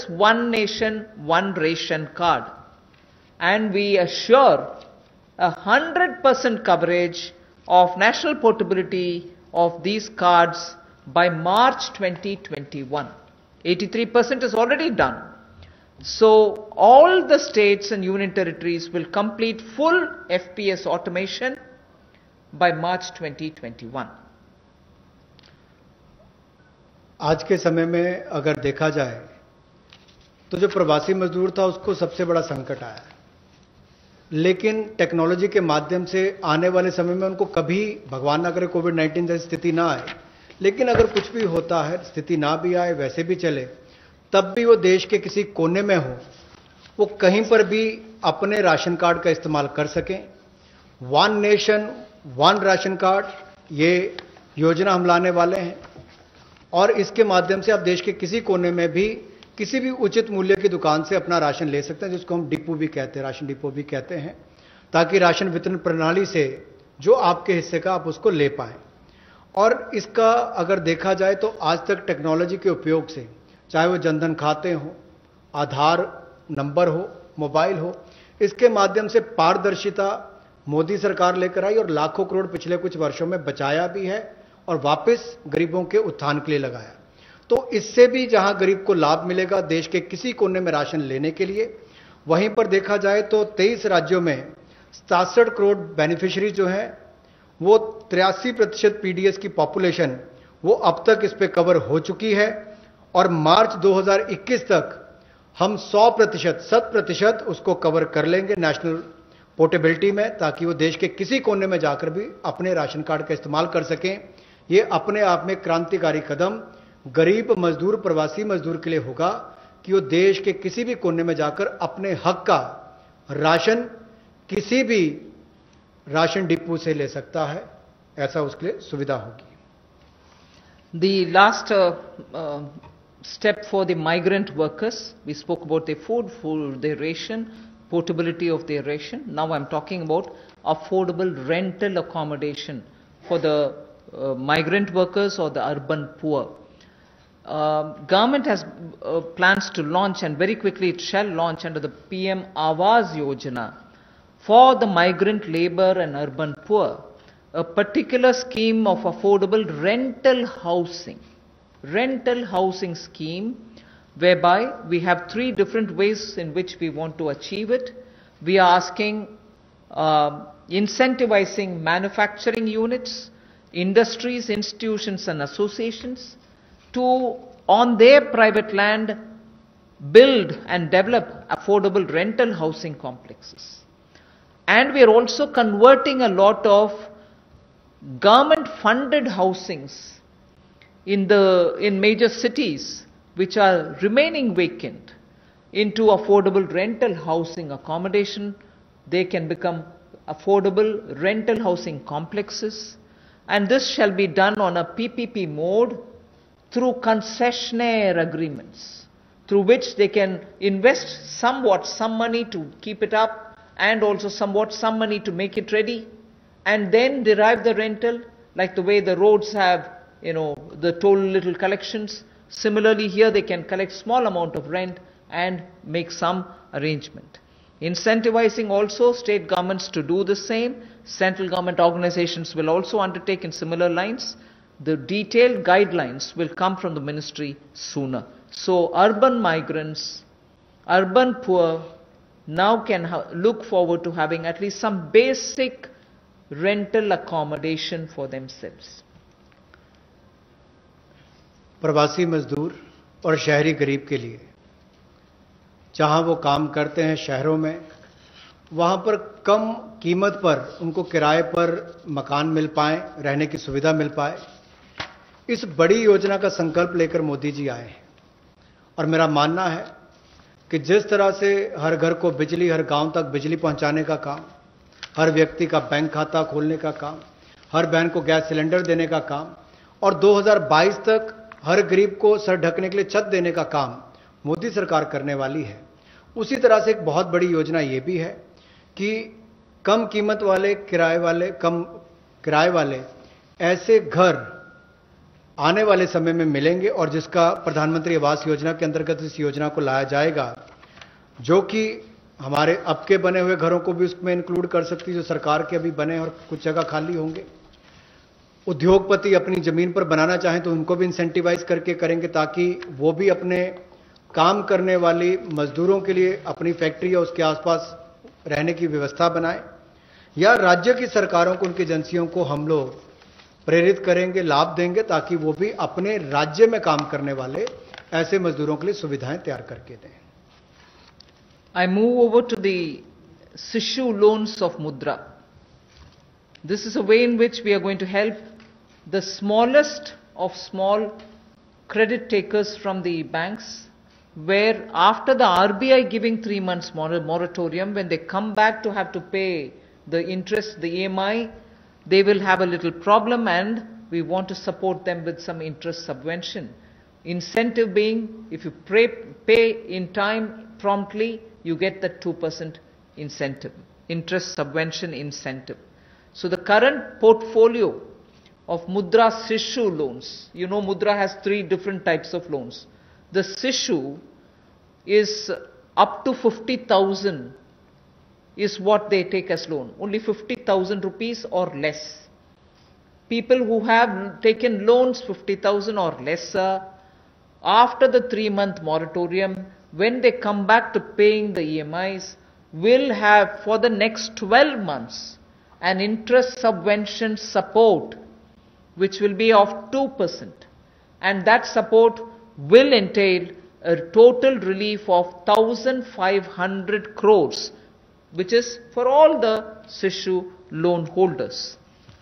one nation, one ration card. And we assure 100% coverage of national portability of these cards by March 2021. 83% is already done. So all the states and union territories will complete full FPS automation by March 2021. आज के समय में अगर देखा जाए तो जो प्रवासी मजदूर था उसको सबसे बड़ा संकट आया, लेकिन टेक्नोलॉजी के माध्यम से आने वाले समय में उनको कभी, भगवान ना करे कोविड-19 जैसी स्थिति ना आए, लेकिन अगर कुछ भी होता है, स्थिति ना भी आए, वैसे भी चले, तब भी वो देश के किसी कोने में हो, वो कहीं पर भी अपने राशन कार्ड का इस्तेमाल कर सकें। One nation one ration card ये योजना हम लाने वाले हैं, और इसके माध्यम से आप देश के किसी कोने में भी किसी भी उचित मूल्य की दुकान से अपना राशन ले सकते हैं, जिसको हम डिपो भी कहते हैं, राशन डिपो भी कहते हैं, ताकि राशन वितरण प्रणाली से जो आपके हिस्से का आप उसको ले पाएँ। और इसका अगर देखा जाए तो आज तक टेक्नोलॉजी के उपयोग से, चाहे वो जनधन खाते हों, आधार नंबर हो, मोबाइल हो, इसके माध्यम से पारदर्शिता मोदी सरकार लेकर आई और लाखों करोड़ पिछले कुछ वर्षों में बचाया भी है और वापस गरीबों के उत्थान के लिए लगाया। तो इससे भी जहां गरीब को लाभ मिलेगा देश के किसी कोने में राशन लेने के लिए, वहीं पर देखा जाए तो 23 राज्यों में 67 करोड़ बेनिफिशरी जो हैं वो 83% PDS की पॉपुलेशन वो अब तक इस पर कवर हो चुकी है, और मार्च 2021 तक हम 100% उसको कवर कर लेंगे नेशनल पोर्टेबिलिटी में, ताकि वो देश के किसी कोने में जाकर भी अपने राशन कार्ड का इस्तेमाल कर सकें। ये अपने आप में क्रांतिकारी कदम गरीब मजदूर, प्रवासी मजदूर के लिए होगा कि वो देश के किसी भी कोने में जाकर अपने हक का राशन किसी भी राशन डिपो से ले सकता है, ऐसा उसके लिए सुविधा होगी। The last step for the migrant workers, we spoke about their food, their ration, portability of their ration. Now I'm talking about affordable rental accommodation for the migrant workers or the urban poor. Government has plans to launch, and very quickly it shall launch under the PM Awas Yojana for the migrant labor and urban poor, a particular scheme of affordable rental housing scheme, whereby we have 3 different ways in which we want to achieve it. We are asking, incentivizing manufacturing units, industries, institutions and associations to, on their private land, build and develop affordable rental housing complexes. And we are also converting a lot of government funded housings in major cities which are remaining vacant into affordable rental housing accommodation. They can become affordable rental housing complexes, and this shall be done on a PPP mode through concessionaire agreements, through which they can invest somewhat, some money to keep it up, and also some money to make it ready and then derive the rental, like the way the roads have, the toll little collections. Similarly, here they can collect small amount of rent and make some arrangement. Incentivizing also state governments to do the same. Central government organizations will also undertake in similar lines. The detailed guidelines will come from the ministry sooner. So urban migrants, urban poor now can look forward to having at least some basic rental accommodation for themselves. प्रवासी मजदूर और शहरी गरीब के लिए जहां वो काम करते हैं शहरों में, वहां पर कम कीमत पर उनको किराए पर मकान मिल पाए, रहने की सुविधा मिल पाए, इस बड़ी योजना का संकल्प लेकर मोदी जी आए हैं। और मेरा मानना है कि जिस तरह से हर घर को बिजली, हर गांव तक बिजली पहुंचाने का काम, हर व्यक्ति का बैंक खाता खोलने का काम, हर बहन को गैस सिलेंडर देने का काम और 2022 तक हर गरीब को सर ढकने के लिए छत देने का काम मोदी सरकार करने वाली है। उसी तरह से एक बहुत बड़ी योजना ये भी है कि कम कीमत वाले कम किराए वाले ऐसे घर आने वाले समय में मिलेंगे और जिसका प्रधानमंत्री आवास योजना के अंतर्गत इस योजना को लाया जाएगा, जो कि हमारे अब के बने हुए घरों को भी उसमें इंक्लूड कर सकती है, जो सरकार के अभी बने और कुछ जगह खाली होंगे। उद्योगपति अपनी जमीन पर बनाना चाहें तो उनको भी इंसेंटिवाइज करके करेंगे ताकि वो भी अपने काम करने वाली मजदूरों के लिए अपनी फैक्ट्री या उसके आसपास रहने की व्यवस्था बनाए, या राज्य की सरकारों को, उनकी एजेंसियों को हम लोग प्रेरित करेंगे, लाभ देंगे ताकि वो भी अपने राज्य में काम करने वाले ऐसे मजदूरों के लिए सुविधाएं तैयार करके दें। I move over to the Sishu loans of Mudra. This is a way in which we are going to help the smallest of small credit takers from the banks, where after the RBI giving 3 months moratorium, when they come back to have to pay the interest, the EMI, they will have a little problem, and we want to support them with some interest subvention. Incentive being, if you pay in time promptly, you get the 2% incentive, interest subvention incentive. So the current portfolio of Mudra Sishu loans, Mudra has 3 different types of loans. The Sishu is up to 50,000 is what they take as loan, only 50,000 rupees or less. People who have taken loans 50,000 or lesser, after the 3-month moratorium, when they come back to paying the EMIs, will have for the next 12 months an interest subvention support which will be of 2%, and that support will entail a total relief of 1,500 crores, which is for all the Sishu loan holders.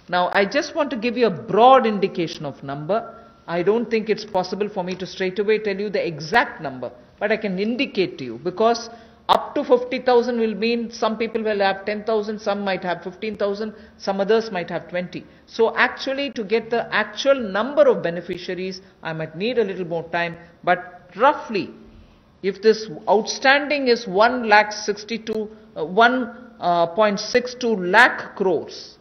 Now, I just want to give you a broad indication of number. I don't think it's possible for me to straight away tell you the exact number, but I can indicate to you, because up to 50,000 will mean some people will have 10,000, some might have 15,000, some others might have 20. So actually to get the actual number of beneficiaries, I might need a little more time, but roughly, if this outstanding is 1.62 lakh crores,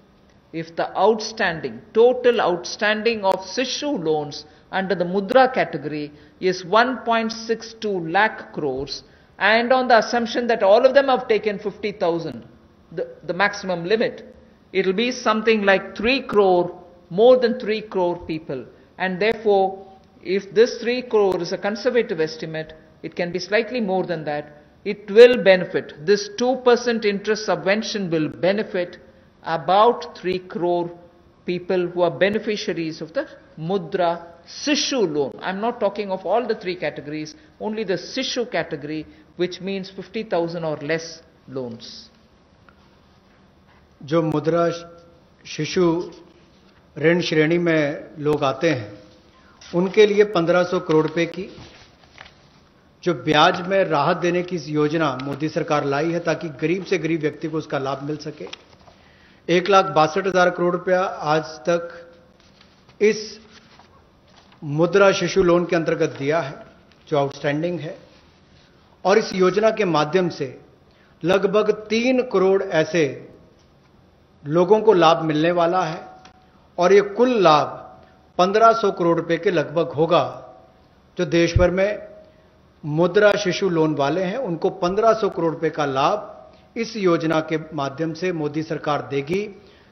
if the outstanding, total outstanding of Sishu loans under the Mudra category is 1.62 lakh crores, and on the assumption that all of them have taken 50,000, the maximum limit, it will be something like 3 crore, more than 3 crore people. And therefore, if this 3 crore is a conservative estimate, it can be slightly more than that. It will benefit. This 2% interest subvention will benefit about 3 crore people who are beneficiaries of the Mudra Sishu loan. I am not talking of all the 3 categories, only the Sishu category, which means 50,000 or less loans. जो मुद्रा शिशु ऋण श्रेणी में लोग आते हैं, उनके लिए 1500 करोड़ रुपए की जो ब्याज में राहत देने की योजना मोदी सरकार लाई है ताकि गरीब से गरीब व्यक्ति को उसका लाभ मिल सके। 1,62,000 करोड़ रुपया आज तक इस मुद्रा शिशु लोन के अंतर्गत दिया है जो आउटस्टैंडिंग है, और इस योजना के माध्यम से लगभग 3 करोड़ ऐसे लोगों को लाभ मिलने वाला है और ये कुल लाभ 1500 करोड़ रुपए के लगभग होगा, जो देश भर में मुद्रा शिशु लोन वाले हैं उनको 1500 करोड़ रुपए का लाभ इस योजना के माध्यम से मोदी सरकार देगी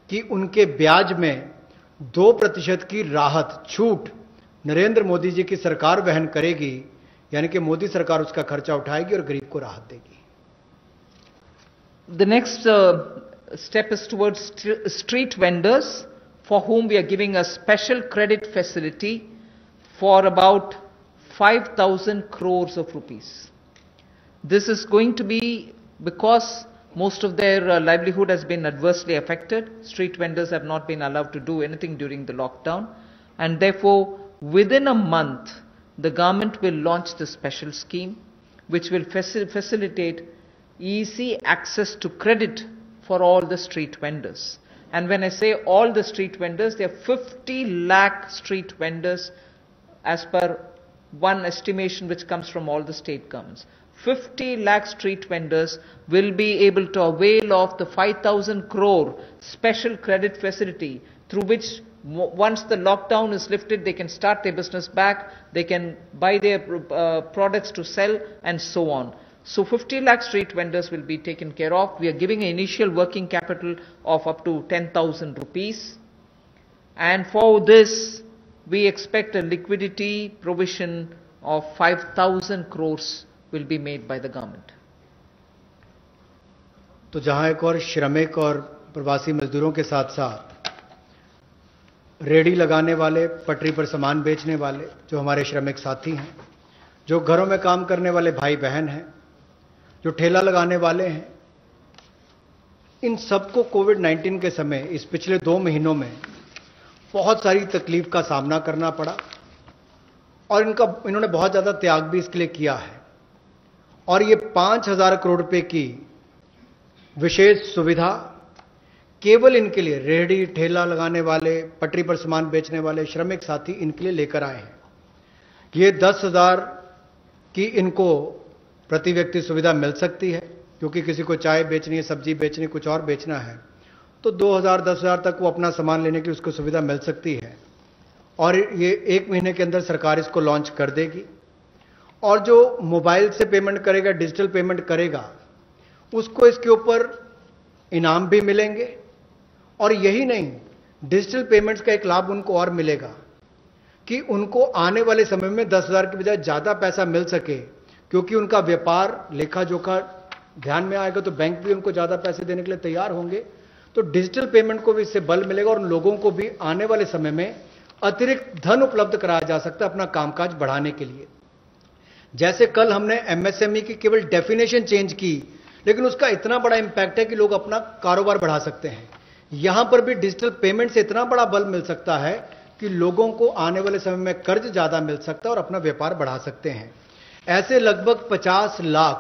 कि उनके ब्याज में 2% की राहत छूट नरेंद्र मोदी जी की सरकार वहन करेगी, यानी कि मोदी सरकार उसका खर्चा उठाएगी और गरीब को राहत देगी। The next step is towards street vendors, for whom we are giving a special credit facility for about 5,000 crores of rupees. This is going to be because most of their livelihood has been adversely affected. Street vendors have not been allowed to do anything during the lockdown, and therefore within a month the government will launch the special scheme which will facilitate easy access to credit for all the street vendors. And when I say all the street vendors, there are 50 lakh street vendors as per one estimation which comes from all the state governments. 50 lakh street vendors will be able to avail of the 5,000 crore special credit facility through which once the lockdown is lifted they can start their business back, they can buy their products to sell and so on. So 50 lakh street vendors will be taken care of. We are giving an initial working capital of up to 10,000 rupees. And for this, we expect a liquidity provision of 5,000 crores will be made by the government. तो जहां एक और श्रमिक और प्रवासी मजदूरों के साथ साथ रेडी लगाने वाले, पटरी पर सामान बेचने वाले जो हमारे श्रमिक साथी हैं, जो घरों में काम करने वाले भाई बहन हैं, जो ठेला लगाने वाले हैं, इन सबको कोविड-19 के समय इस पिछले 2 महीनों में बहुत सारी तकलीफ का सामना करना पड़ा और इन्होंने बहुत ज़्यादा त्याग भी इसके लिए किया है। और ये 5,000 करोड़ रुपए की विशेष सुविधा केवल इनके लिए, रेहड़ी, ठेला लगाने वाले, पटरी पर सामान बेचने वाले श्रमिक साथी इनके लिए लेकर आए हैं। ये 10,000 की इनको प्रति व्यक्ति सुविधा मिल सकती है, क्योंकि किसी को चाय बेचनी है, सब्जी बेचनी, कुछ और बेचना है तो 2,000, 10,000 तक वो अपना सामान लेने की उसको सुविधा मिल सकती है। और ये 1 महीने के अंदर सरकार इसको लॉन्च कर देगी। और जो मोबाइल से पेमेंट करेगा, डिजिटल पेमेंट करेगा, उसको इसके ऊपर इनाम भी मिलेंगे। और यही नहीं, डिजिटल पेमेंट्स का एक लाभ उनको और मिलेगा कि उनको आने वाले समय में 10,000 के बजाय ज़्यादा पैसा मिल सके, क्योंकि उनका व्यापार लेखा जोखा ध्यान में आएगा तो बैंक भी उनको ज़्यादा पैसे देने के लिए तैयार होंगे। तो डिजिटल पेमेंट को भी इससे बल मिलेगा और उन लोगों को भी आने वाले समय में अतिरिक्त धन उपलब्ध कराया जा सकता है अपना कामकाज बढ़ाने के लिए। जैसे कल हमने MSME की केवल डेफिनेशन चेंज की, लेकिन उसका इतना बड़ा इम्पैक्ट है कि लोग अपना कारोबार बढ़ा सकते हैं। यहाँ पर भी डिजिटल पेमेंट से इतना बड़ा बल मिल सकता है कि लोगों को आने वाले समय में कर्ज ज़्यादा मिल सकता है और अपना व्यापार बढ़ा सकते हैं। ऐसे लगभग 50 लाख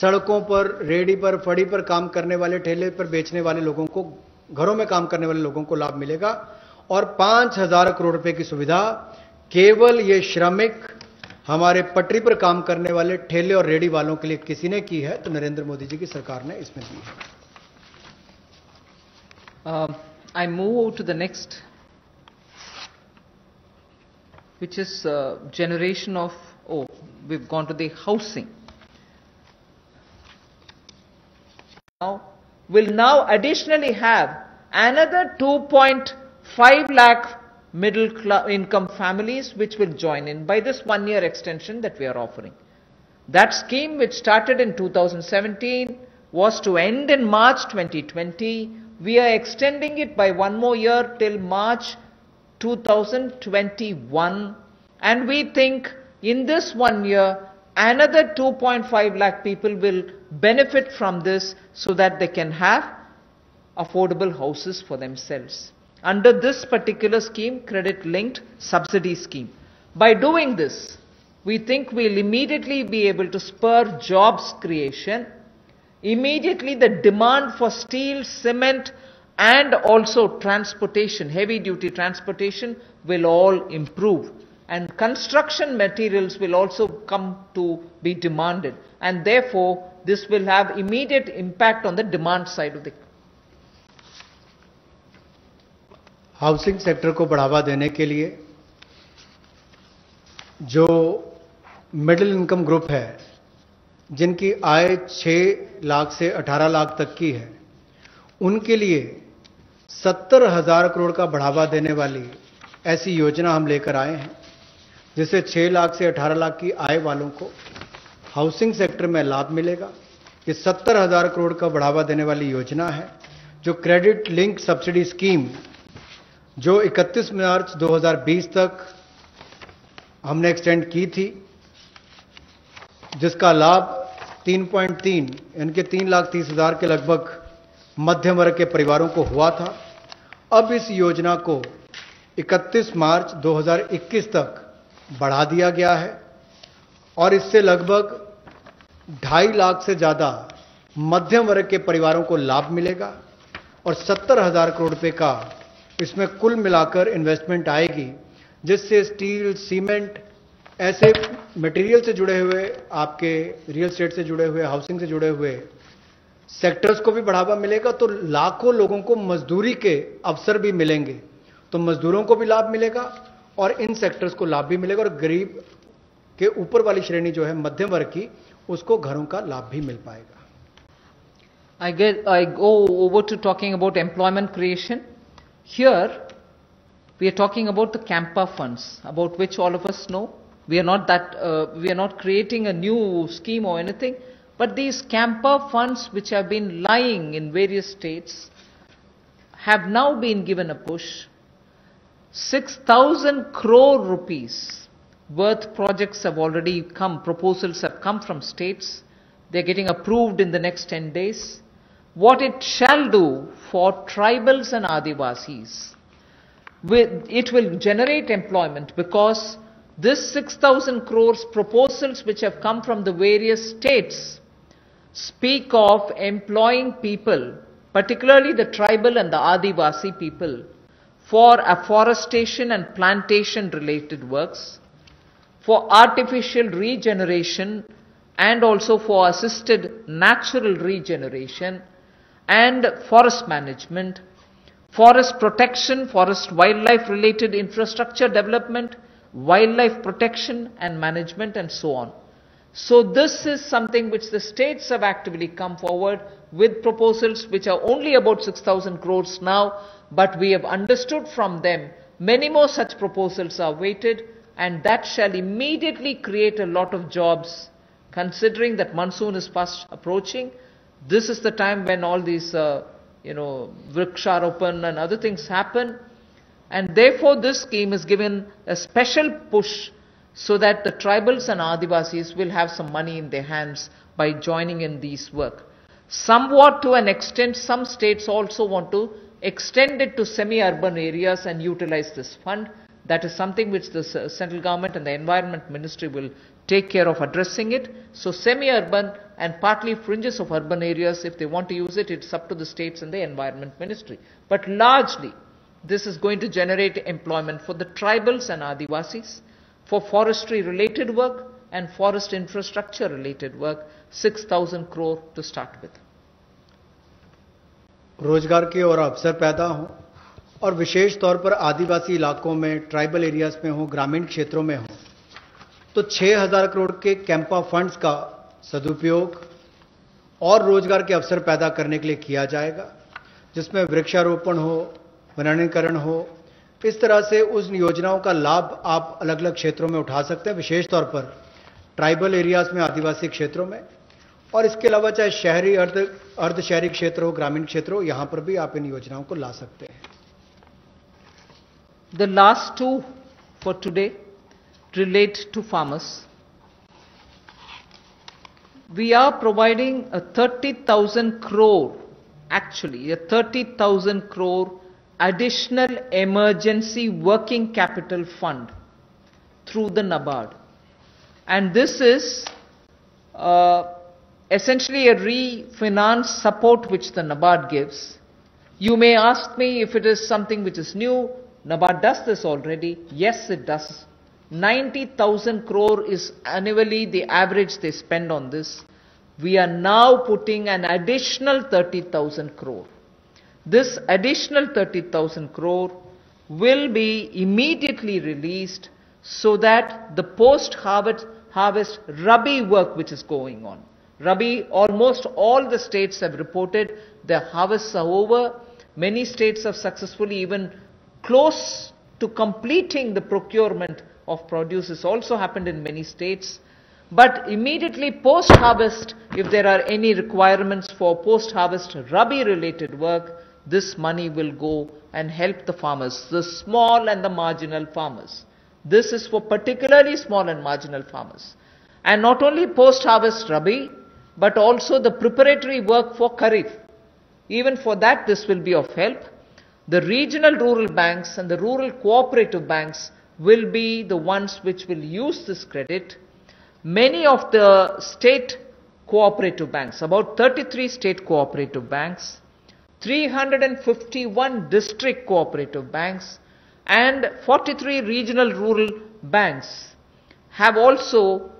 सड़कों पर, रेहड़ी पर, फड़ी पर काम करने वाले, ठेले पर बेचने वाले लोगों को, घरों में काम करने वाले लोगों को लाभ मिलेगा। और 5,000 करोड़ रुपए की सुविधा केवल ये श्रमिक, हमारे पटरी पर काम करने वाले, ठेले और रेहड़ी वालों के लिए किसी ने की है तो नरेंद्र मोदी जी की सरकार ने इसमें दी है। I move to the next, which is generation of, oh, we've gone to the housing. Now, we'll now additionally have another 2.5 lakh middle income families which will join in by this 1-year extension that we are offering. That scheme which started in 2017 was to end in March 2020. We are extending it by 1 more year till March 2021, and we think in this 1 year another 2.5 lakh people will benefit from this so that they can have affordable houses for themselves under this particular scheme, credit linked subsidy scheme. By doing this, we think we'll immediately be able to spur jobs creation. Immediately the demand for steel, cement and also transportation, heavy duty transportation will all improve, and construction materials will also come to be demanded, and therefore This will have immediate impact on the demand side of the housing sector को बढ़ावा देने के लिए जो middle income group है जिनकी आय 6 लाख से 18 लाख तक की है उनके लिए 70,000 करोड़ का बढ़ावा देने वाली ऐसी योजना हम लेकर आए हैं जिससे 6 लाख से 18 लाख की आय वालों को हाउसिंग सेक्टर में लाभ मिलेगा। ये 70,000 करोड़ का बढ़ावा देने वाली योजना है जो क्रेडिट लिंक सब्सिडी स्कीम जो 31 मार्च 2020 तक हमने एक्सटेंड की थी जिसका लाभ 3.3 यानी कि 3,30,000 के लगभग मध्यम वर्ग के परिवारों को हुआ था। अब इस योजना को 31 मार्च 2021 तक बढ़ा दिया गया है और इससे लगभग 2.5 लाख से ज़्यादा मध्यम वर्ग के परिवारों को लाभ मिलेगा और 70,000 करोड़ रुपये का इसमें कुल मिलाकर इन्वेस्टमेंट आएगी जिससे स्टील, सीमेंट ऐसे मटेरियल से जुड़े हुए आपके रियल एस्टेट से जुड़े हुए हाउसिंग से जुड़े हुए सेक्टर्स को भी बढ़ावा मिलेगा। तो लाखों लोगों को मजदूरी के अवसर भी मिलेंगे तो मजदूरों को भी लाभ मिलेगा और इन सेक्टर्स को लाभ भी मिलेगा और गरीब के ऊपर वाली श्रेणी जो है मध्यम वर्ग की उसको घरों का लाभ भी मिल पाएगा। I go over to talking about employment creation. Here we are talking about the CAMPA funds, about which all of us know. We are not creating a new scheme or anything, but these CAMPA funds which have been lying in various states have now been given a push. 6,000 crore rupees worth projects have already come, proposals have come from states. They are getting approved in the next 10 days. What it shall do for tribals and Adivasis, it will generate employment because this 6,000 crore proposals which have come from the various states speak of employing people, particularly the tribal and the Adivasi people, for afforestation and plantation related works, for artificial regeneration and also for assisted natural regeneration, and forest management, forest protection, forest wildlife related infrastructure development, wildlife protection and management, and so on. So this is something which the states have actively come forward with proposals which are only about 6,000 crores now, but we have understood from them many more such proposals are awaited, and that shall immediately create a lot of jobs. Considering that monsoon is fast approaching, this is the time when all these vriksharopan and other things happen, and therefore this scheme is given a special push so that the tribals and Adivasis will have some money in their hands by joining in these work. Somewhat to an extent, some states also want to extend it to semi-urban areas and utilize this fund. That is something which the central government and the environment ministry will take care of addressing it. So semi-urban and partly fringes of urban areas, if they want to use it, it's up to the states and the environment ministry. But largely, this is going to generate employment for the tribals and Adivasis, for forestry-related work and forest infrastructure-related work, 6,000 crore to start with. रोजगार के और अवसर पैदा हों और विशेष तौर पर आदिवासी इलाकों में, ट्राइबल एरियाज में हो, ग्रामीण क्षेत्रों में हो, तो 6,000 करोड़ के कैंपा फंड्स का सदुपयोग और रोजगार के अवसर पैदा करने के लिए किया जाएगा, जिसमें वृक्षारोपण हो, वनीकरण हो। इस तरह से उस योजनाओं का लाभ आप अलग अलग क्षेत्रों में उठा सकते हैं, विशेष तौर पर ट्राइबल एरियाज में, आदिवासी क्षेत्रों में, और इसके अलावा चाहे शहरी, अर्धशहरी क्षेत्र हो, ग्रामीण क्षेत्र हो, यहाँ पर भी आप इन योजनाओं को ला सकते हैं। The last two for today relate to farmers. We are providing a 30,000 crore, actually a 30,000 crore additional emergency working capital fund through the NABARD, and this is essentially a refinance support which the NABARD gives. You may ask me if it is something which is new. NABARD does this already. Yes, it does. 90,000 crore is annually the average they spend on this. we are now putting an additional 30,000 crore. This additional 30,000 crore will be immediately released so that the post-harvest Rabi work which is going on. Rabi, almost all the states have reported their harvests are over. Many states have successfully even close to completing the procurement of produce. It's also happened in many states. But immediately post-harvest, if there are any requirements for post-harvest Rabi-related work, this money will go and help the farmers, the small and the marginal farmers. This is for particularly small and marginal farmers. And not only post-harvest Rabi, but also the preparatory work for Kharif. Even for that, this will be of help. The regional rural banks and the rural cooperative banks will be the ones which will use this credit. Many of the state cooperative banks, about 33 state cooperative banks, 351 district cooperative banks, and 43 regional rural banks have also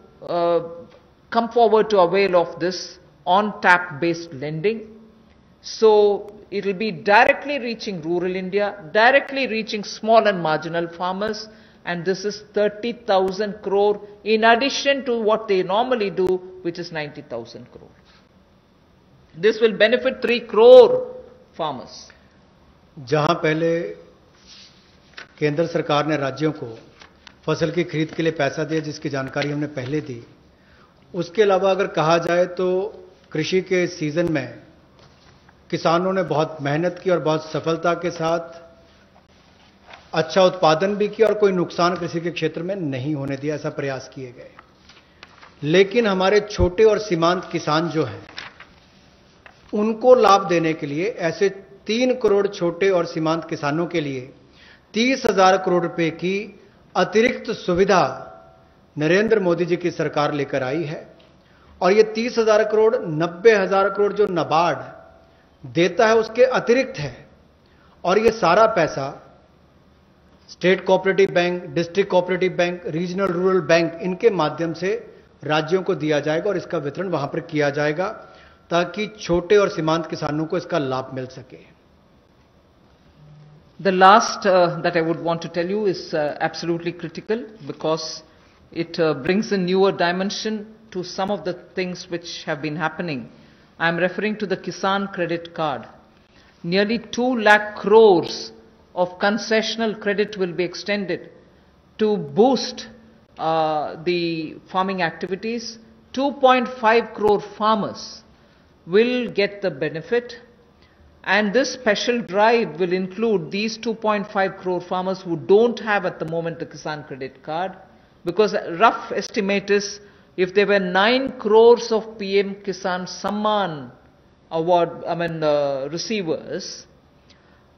come forward to avail of this on-tap based lending. So it will be directly reaching rural India, directly reaching small and marginal farmers, and this is 30,000 crore in addition to what they normally do, which is 90,000 crore. This will benefit 3 crore farmers. जहां पहले केंद्र सरकार ने राज्यों को फसल की खरीद के लिए पैसा दिया, जिसकी जानकारी हमने पहले दी, उसके अलावा अगर कहा जाए तो कृषि के सीजन में किसानों ने बहुत मेहनत की और बहुत सफलता के साथ अच्छा उत्पादन भी किया और कोई नुकसान कृषि के क्षेत्र में नहीं होने दिया, ऐसा प्रयास किए गए। लेकिन हमारे छोटे और सीमांत किसान जो हैं, उनको लाभ देने के लिए ऐसे 3 करोड़ छोटे और सीमांत किसानों के लिए 30,000 करोड़ रुपए की अतिरिक्त सुविधा नरेंद्र मोदी जी की सरकार लेकर आई है। और ये 30,000 करोड़ 90,000 करोड़ जो नाबार्ड देता है उसके अतिरिक्त है। और ये सारा पैसा state cooperative bank, district cooperative bank, regional rural bank, इनके माध्यम से राज्यों को दिया जाएगा और इसका वितरण वहां पर किया जाएगा ताकि छोटे और सीमांत किसानों को इसका लाभ मिल सके। The last that I would want to tell you is absolutely critical because it brings a newer dimension to some of the things which have been happening. I am referring to the Kisan Credit Card. Nearly 2 lakh crores of concessional credit will be extended to boost the farming activities. 2.5 crore farmers will get the benefit, and this special drive will include these 2.5 crore farmers who don't have at the moment the Kisan Credit Card, because a rough estimate is if there were 9 crores of PM Kisan Samman award, receivers,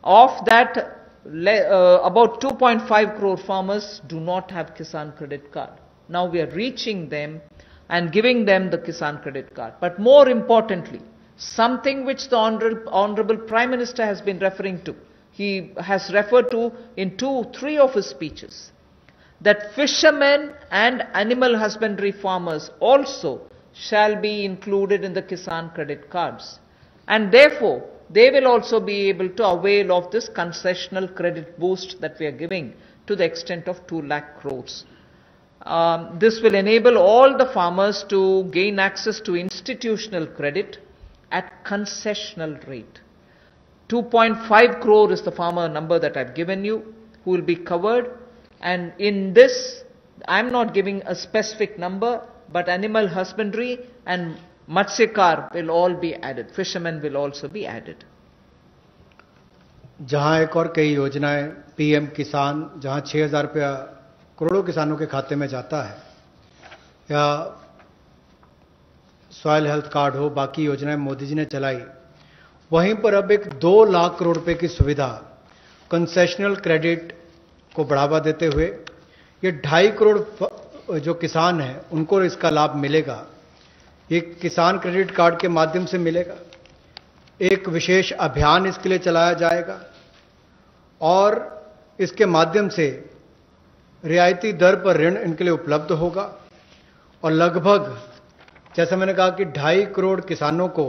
of that about 2.5 crore farmers do not have Kisan Credit Card. Now we are reaching them and giving them the Kisan Credit Card. But more importantly, something which the Honorable Prime Minister has been referring to, he has referred to in 2-3 of his speeches, that fishermen and animal husbandry farmers also shall be included in the Kisan Credit Cards. And therefore, they will also be able to avail of this concessional credit boost that we are giving to the extent of 2 lakh crores. This will enable all the farmers to gain access to institutional credit at concessional rate. 2.5 crore is the farmer number that I have given you who will be covered, and in this I am not giving a specific number, but animal husbandry and मत्स्यकार will all be added, fishermen will also be added. जहां एक और कई योजनाएं, PM किसान, जहां 6,000 रुपया करोड़ों किसानों के खाते में जाता है, या सॉयल हेल्थ कार्ड हो, बाकी योजनाएं मोदी जी ने चलाई, वहीं पर अब एक 2 लाख करोड़ रुपए की सुविधा कंसेशनल क्रेडिट को बढ़ावा देते हुए ये 2.5 करोड़ जो किसान हैं उनको इसका लाभ मिलेगा। ये किसान क्रेडिट कार्ड के माध्यम से मिलेगा। एक विशेष अभियान इसके लिए चलाया जाएगा और इसके माध्यम से रियायती दर पर ऋण इनके लिए उपलब्ध होगा और लगभग जैसे मैंने कहा कि 2.5 करोड़ किसानों को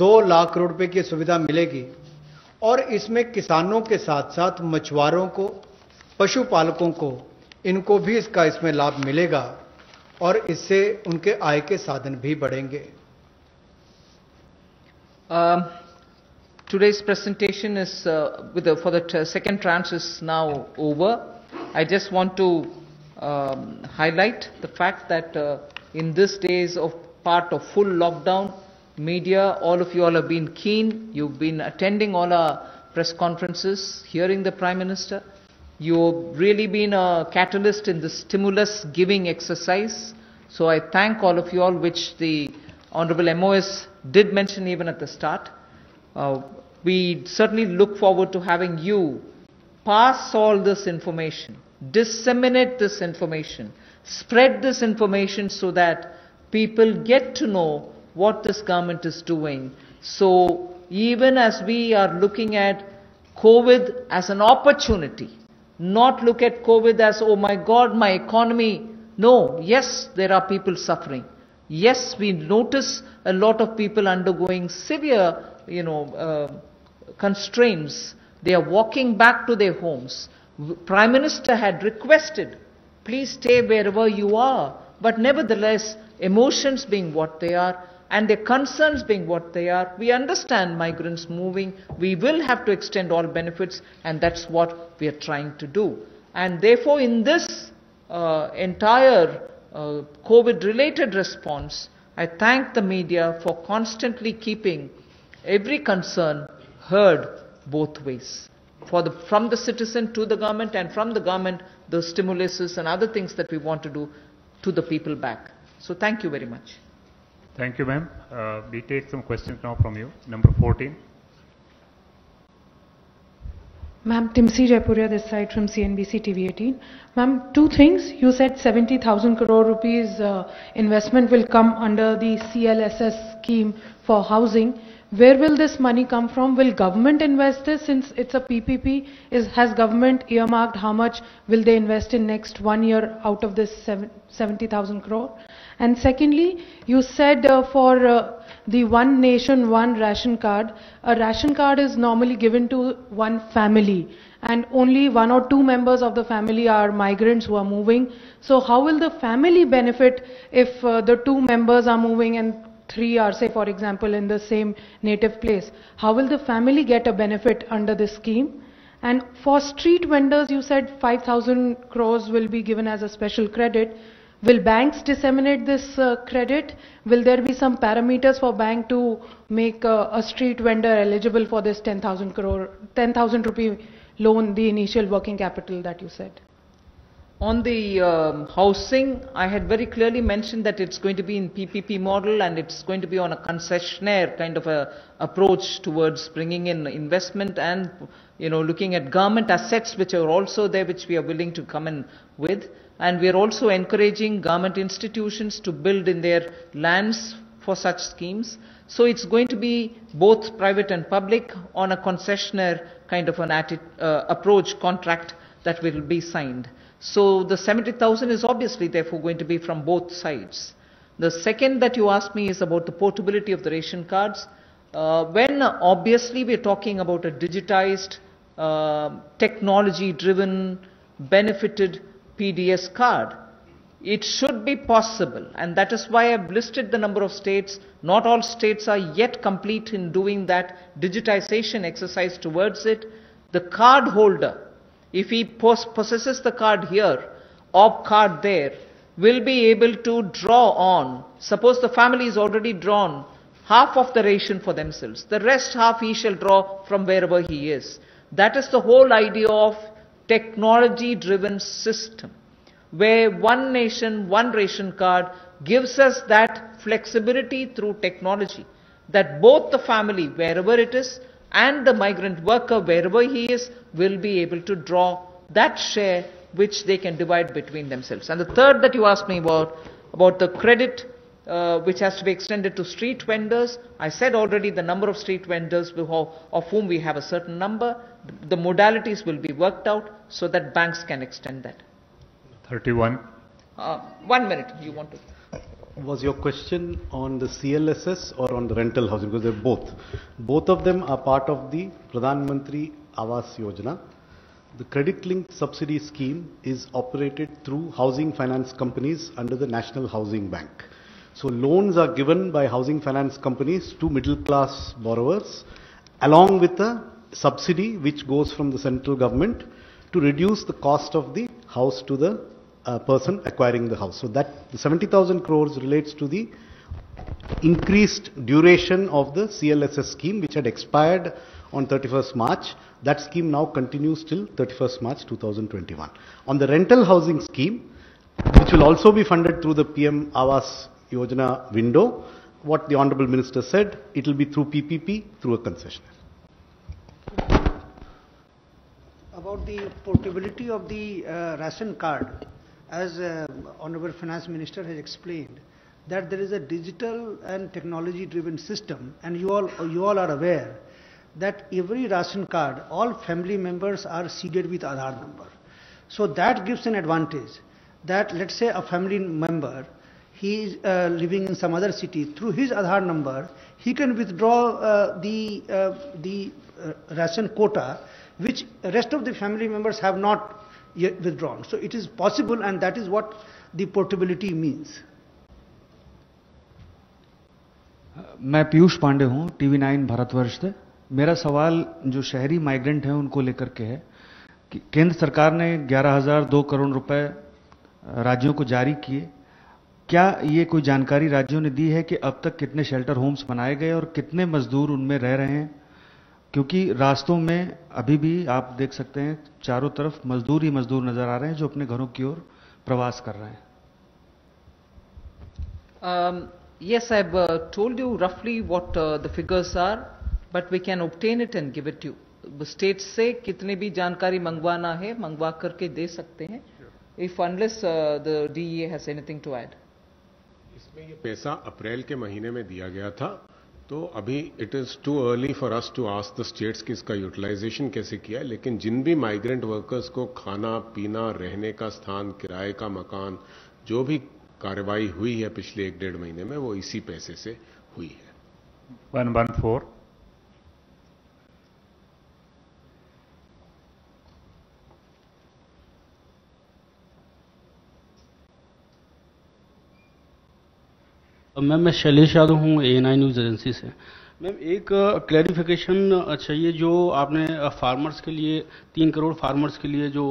2 लाख करोड़ रुपए की सुविधा मिलेगी और इसमें किसानों के साथ साथ मछुआरों को, पशुपालकों को, इनको भी इसका इसमें लाभ मिलेगा और इससे उनके आय के साधन भी बढ़ेंगे. Today's presentation is for the second tranche is now over. I just want to highlight the fact that in these days of part of full lockdown, media, all of you all have been keen. You've been attending all our press conferences, hearing the Prime Minister. You've really been a catalyst in this stimulus giving exercise. So I thank all of you all, which the Honorable MOS did mention even at the start. We certainly look forward to having you pass all this information, disseminate this information, spread this information so that people get to know what this government is doing. So even as we are looking at COVID as an opportunity, not look at COVID as, oh my God, my economy. No, yes, there are people suffering. Yes, we notice a lot of people undergoing severe, constraints. They are walking back to their homes. Prime Minister had requested, please stay wherever you are. But nevertheless, emotions being what they are and their concerns being what they are, we understand migrants moving. We will have to extend all benefits, and that's what we are trying to do. And therefore, in this entire COVID-related response, I thank the media for constantly keeping every concern heard both ways. From the citizen to the government, and from the government, the stimuluses and other things that we want to do to the people back. So thank you very much. Thank you, ma'am. We take some questions now from you. Number 14. Ma'am, Timsi Jaipuria this side from CNBC TV18. Ma'am, two things. You said 70,000 crore rupees investment will come under the CLSS scheme for housing. Where will this money come from? Will government invest this since it's a PPP? Has government earmarked how much will they invest in next 1 year out of this 70,000 crore? And secondly, you said for the One Nation, One Ration Card, a ration card is normally given to one family and only 1 or 2 members of the family are migrants who are moving. So how will the family benefit if the 2 members are moving and 3 are, say, for example, in the same native place? How will the family get a benefit under this scheme? And for street vendors, you said 5,000 crores will be given as a special credit. Will banks disseminate this credit? Will there be some parameters for bank to make a street vendor eligible for this 10,000 rupee loan, the initial working capital that you said? On the housing, I had very clearly mentioned that it's going to be in PPP model and it's going to be on a concessionaire kind of a approach towards bringing in investment and, looking at government assets which are also there, which we are willing to come in with. And we are also encouraging government institutions to build in their lands for such schemes. So it's going to be both private and public on a concessionaire kind of an approach contract that will be signed. So the 70,000 is obviously therefore going to be from both sides. The second that you asked me is about the portability of the ration cards. When obviously we're talking about a digitized, technology-driven, benefited PDS card, it should be possible. And that is why I've listed the number of states. Not all states are yet complete in doing that digitization exercise towards it. The card holder, if he possesses the card here or card there, will be able to draw on. Suppose the family is already drawn half of the ration for themselves. The rest half he shall draw from wherever he is. That is the whole idea of technology-driven system, where One Nation, One Ration Card gives us that flexibility through technology, that both the family, wherever it is, and the migrant worker, wherever he is, will be able to draw that share which they can divide between themselves. And the third that you asked me about the credit which has to be extended to street vendors, I said already the number of street vendors of whom we have a certain number. The modalities will be worked out so that banks can extend that. 31. 1 minute, you want to... Was your question on the CLSS or on the rental housing? Because they're both. Both of them are part of the Pradhan Mantri Awas Yojana. The credit-linked subsidy scheme is operated through housing finance companies under the National Housing Bank. So loans are given by housing finance companies to middle-class borrowers, along with a subsidy which goes from the central government to reduce the cost of the house to the person acquiring the house. So that the 70,000 crores relates to the increased duration of the CLSS scheme, which had expired on 31st March. That scheme now continues till 31st March 2021. On the rental housing scheme, which will also be funded through the PM Awas Yojana window, what the Honorable Minister said, it will be through PPP, through a concessionaire. About the portability of the ration card, as Honorable Finance Minister has explained, that there is a digital and technology-driven system, and you all are aware that every ration card, all family members are seeded with Aadhaar number. So that gives an advantage that, let's say, a family member, he is living in some other city, through his Aadhaar number, he can withdraw the ration quota, which rest of the family members have not yet withdrawn. So it is possible, and that is what the portability means. मैं पीयूष पांडे हूं, TV9 Bharatvarsh से। मेरा सवाल जो शहरी migrant हैं उनको लेकर के है कि केंद्र सरकार ने 11,002 करोड़ रुपए राज्यों को जारी किए। क्या ये कोई जानकारी राज्यों ने दी है कि अब तक कितने शेल्टर होम्स बनाए गए और कितने मजदूर उनमें रह रहे हैं? क्योंकि रास्तों में अभी भी आप देख सकते हैं चारों तरफ मजदूर ही मजदूर नजर आ रहे हैं जो अपने घरों की ओर प्रवास कर रहे हैं। Yes, I've told you roughly what the figures are, but we can obtain it and give it to you. State से कितने भी जानकारी मंगवाना है मंगवा करके दे सकते हैं, if unless the DEA has anything to add. इसमें ये पैसा अप्रैल के महीने में दिया गया था, तो अभी it is too early for us to ask the states कि इसका यूटिलाइजेशन कैसे किया है, लेकिन जिन भी माइग्रेंट वर्कर्स को खाना पीना रहने का स्थान किराए का मकान जो भी कार्रवाई हुई है पिछले एक डेढ़ महीने में वो इसी पैसे से हुई है। 114 मैम मैं शैलेश यादव हूँ A9 न्यूज़ एजेंसी से। मैम एक क्लैरिफिकेशन चाहिए जो आपने फार्मर्स के लिए 3 करोड़ फार्मर्स के लिए जो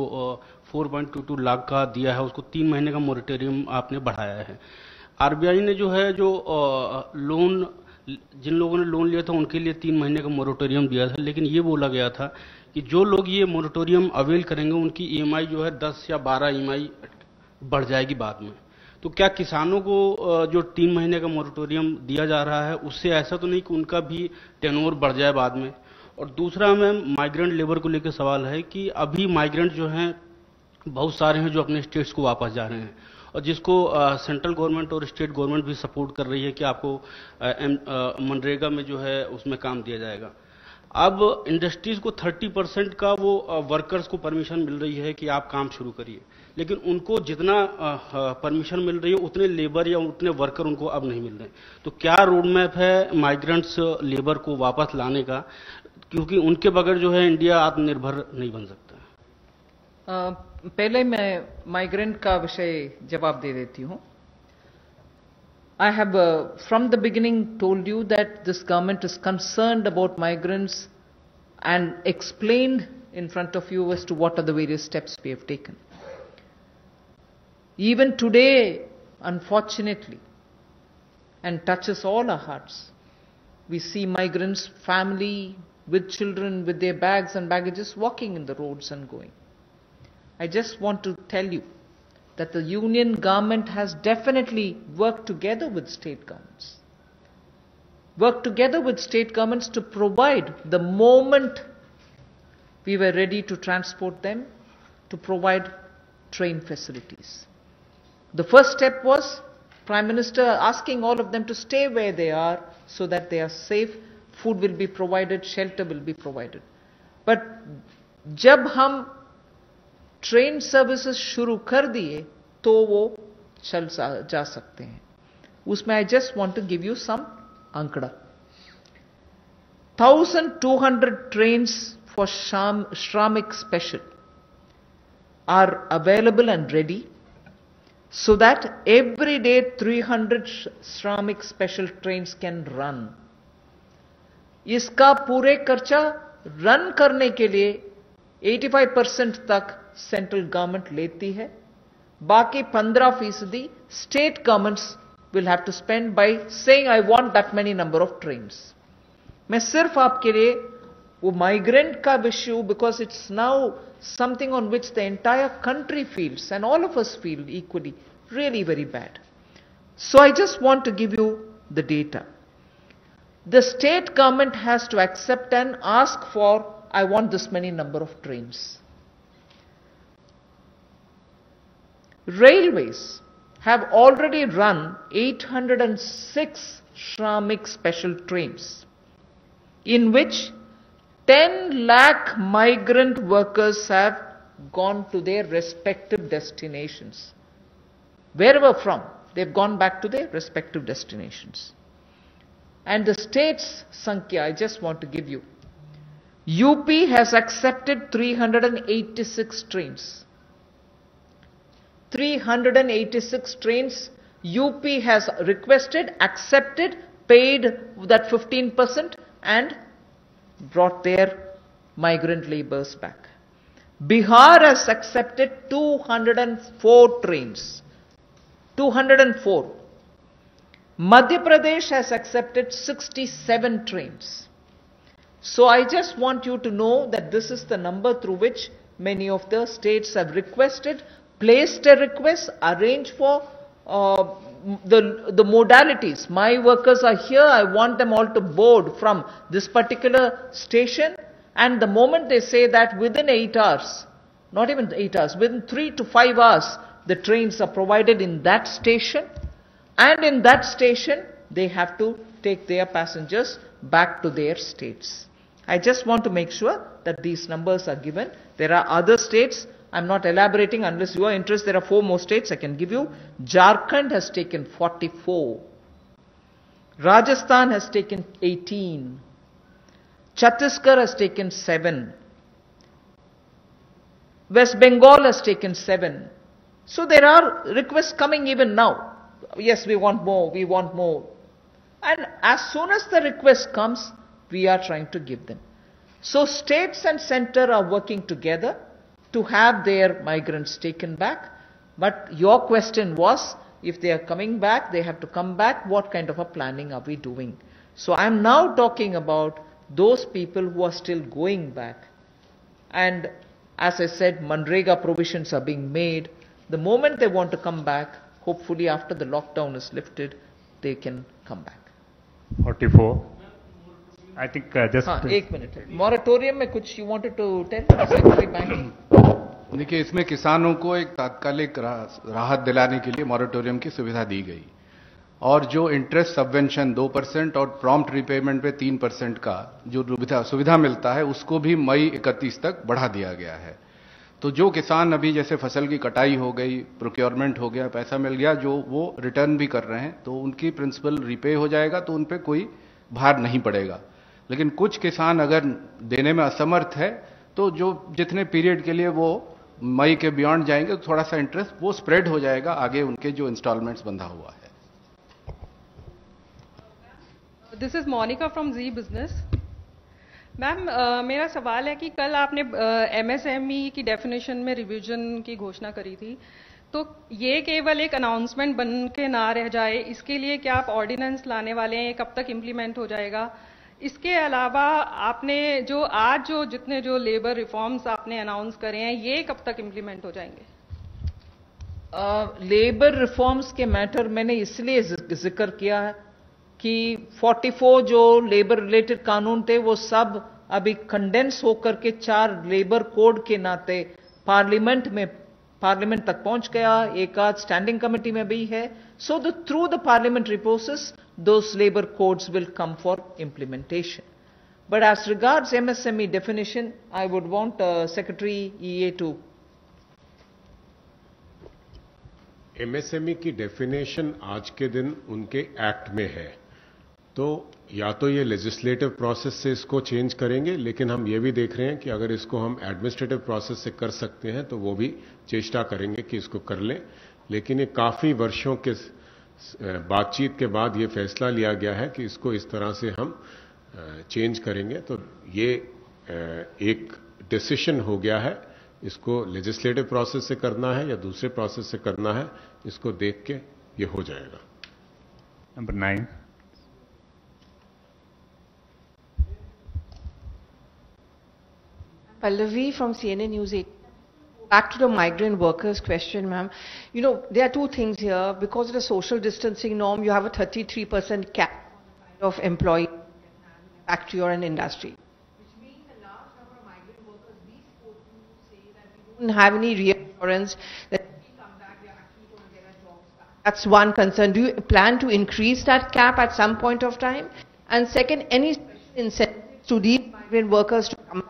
4.22 लाख का दिया है उसको 3 महीने का मोरेटोरियम आपने बढ़ाया है। आरबीआई ने जो है जो लोन जिन लोगों ने लोन लिया था उनके लिए 3 महीने का मोरेटोरियम दिया था, लेकिन ये बोला गया था कि जो लोग ये मोरेटोरियम अवेल करेंगे उनकी EMI जो है 10 या 12 EMI बढ़ जाएगी बाद में। तो क्या किसानों को जो 3 महीने का मोरेटोरियम दिया जा रहा है उससे ऐसा तो नहीं कि उनका भी टेनोर बढ़ जाए बाद में? और दूसरा मैम माइग्रेंट लेबर को लेकर सवाल है कि अभी माइग्रेंट जो हैं बहुत सारे हैं जो अपने स्टेट्स को वापस जा रहे हैं और जिसको सेंट्रल गवर्नमेंट और स्टेट गवर्नमेंट भी सपोर्ट कर रही है कि आपको मनरेगा में जो है उसमें काम दिया जाएगा। अब इंडस्ट्रीज को 30% का वो वर्कर्स को परमिशन मिल रही है कि आप काम शुरू करिए, लेकिन उनको जितना परमिशन मिल रही है उतने लेबर या उतने वर्कर उनको अब नहीं मिल रहे। तो क्या रोड मैप है माइग्रेंट्स लेबर को वापस लाने का, क्योंकि उनके बगैर जो है इंडिया आत्मनिर्भर नहीं बन सकता? पहले मैं माइग्रेंट का विषय जवाब दे देती हूँ। I have from the beginning told you that this government is concerned about migrants and explained in front of you as to what are the various steps we have taken. Even today, unfortunately, and touches all our hearts, we see migrants, family with children, with their bags and baggages walking in the roads and going. I just want to tell you that the union government has definitely worked together with state governments. Worked together with state governments to provide the moment we were ready to transport them, to provide train facilities. The first step was Prime Minister asking all of them to stay where they are so that they are safe, food will be provided, shelter will be provided. But jab hum train services शुरू कर दिए तो वो चल जा सकते हैं। उसमें I just want to give you some आंकड़ा. 1,200 trains for Shramik special are available and ready, so that every day 300 Shramik special trains can run. इसका पूरे खर्चा रन करने के लिए 85% तक सेंट्रल गवर्नमेंट लेती है, बाकी 15% state governments will have to spend by saying I want that many number of trains. मैं सिर्फ आपके लिए वो माइग्रेंट का issue, because it's now something on which the entire country feels and all of us feel equally really very bad. So I just want to give you the data. The state government has to accept and ask for I want this many number of trains. Railways have already run 806 Shramik special trains, in which 10 lakh migrant workers have gone to their respective destinations. Wherever from, they've gone back to their respective destinations. And the states' Sankhya, I just want to give you. UP has accepted 386 trains. 386 trains UP has requested, accepted, paid that 15% and brought their migrant labourers back. Bihar has accepted 204 trains. 204. Madhya Pradesh has accepted 67 trains. So I just want you to know that this is the number through which many of the states have requested, placed a request, arrange for the modalities. My workers are here, I want them all to board from this particular station, and the moment they say that within 8 hours, not even 8 hours, within 3 to 5 hours, the trains are provided in that station, and in that station they have to take their passengers back to their states. I just want to make sure that these numbers are given. There are other states, I'm not elaborating unless you are interested. There are 4 more states I can give you. Jharkhand has taken 44. Rajasthan has taken 18. Chhattisgarh has taken 7. West Bengal has taken 7. So there are requests coming even now. Yes, we want more, we want more. And as soon as the request comes, we are trying to give them. So states and centre are working together to have their migrants taken back. But your question was, if they are coming back, they have to come back, what kind of a planning are we doing? So I am now talking about those people who are still going back. And as I said, MANREGA provisions are being made. The moment they want to come back, hopefully after the lockdown is lifted, they can come back. 44. I think just... हाँ, एक minute. Moratorium में कुछ you wanted to tell? देखिए, इसमें किसानों को एक तात्कालिक राहत दिलाने के लिए मॉरेटोरियम की सुविधा दी गई, और जो इंटरेस्ट सबवेंशन 2% और प्रॉम्प्ट रिपेमेंट पे 3% का जो सुविधा मिलता है, उसको भी मई 31 तक बढ़ा दिया गया है. तो जो किसान अभी जैसे फसल की कटाई हो गई, प्रोक्योरमेंट हो गया, पैसा मिल गया, जो वो रिटर्न भी कर रहे हैं, तो उनकी प्रिंसिपल रिपे हो जाएगा, तो उन पर कोई भार नहीं पड़ेगा. लेकिन कुछ किसान अगर देने में असमर्थ है, तो जो जितने पीरियड के लिए वो मई के बियॉन्ड जाएंगे, थोड़ा सा इंटरेस्ट वो स्प्रेड हो जाएगा आगे उनके जो इंस्टॉलमेंट्स बंधा हुआ है. This is Monika from Zee business. Ma'am, मेरा सवाल है कि कल आपने एमएसएमई की डेफिनेशन में रिवीजन की घोषणा करी थी, तो ये केवल एक अनाउंसमेंट बन के ना रह जाए, इसके लिए क्या आप ऑर्डिनेंस लाने वाले हैं? कब तक इम्प्लीमेंट हो जाएगा? इसके अलावा आपने जो आज जो जितने जो लेबर रिफॉर्म्स आपने अनाउंस करे हैं, ये कब तक इम्प्लीमेंट हो जाएंगे? लेबर रिफॉर्म्स के मैटर मैंने इसलिए जिक्र किया है कि 44 जो लेबर रिलेटेड कानून थे, वो सब अभी कंडेंस होकर के 4 लेबर कोड के नाते पार्लियामेंट तक पहुंच गया. एक आज स्टैंडिंग कमेटी में भी है. So through the parliamentary process those labor codes will come for implementation. But as regards MSME definition, I would want Secretary EA to MSME की डेफिनेशन आज के दिन उनके एक्ट में है, तो या तो ये लेजिस्लेटिव प्रोसेस से इसको चेंज करेंगे, लेकिन हम ये भी देख रहे हैं कि अगर इसको हम एडमिनिस्ट्रेटिव प्रोसेस से कर सकते हैं तो वो भी चेष्टा करेंगे कि इसको कर लें। लेकिन ये काफ़ी वर्षों के बातचीत के बाद ये फैसला लिया गया है कि इसको इस तरह से हम चेंज करेंगे, तो ये एक डिसीशन हो गया है। इसको लेजिस्लेटिव प्रोसेस से करना है या दूसरे प्रोसेस से करना है, इसको देख के ये हो जाएगा। Number 9। Pallavi from CNN News 8. Back to the migrant workers question, ma'am. You know, there are two things here. Because of the social distancing norm, you have a 33% cap of employees back to your industry. Which means a large number of migrant workers, we spoke to, say that we don't have any reassurance that if we come back, we are actually going to get our jobs back. That's one concern. Do you plan to increase that cap at some point of time? And second, any special incentives to these migrant workers to come back?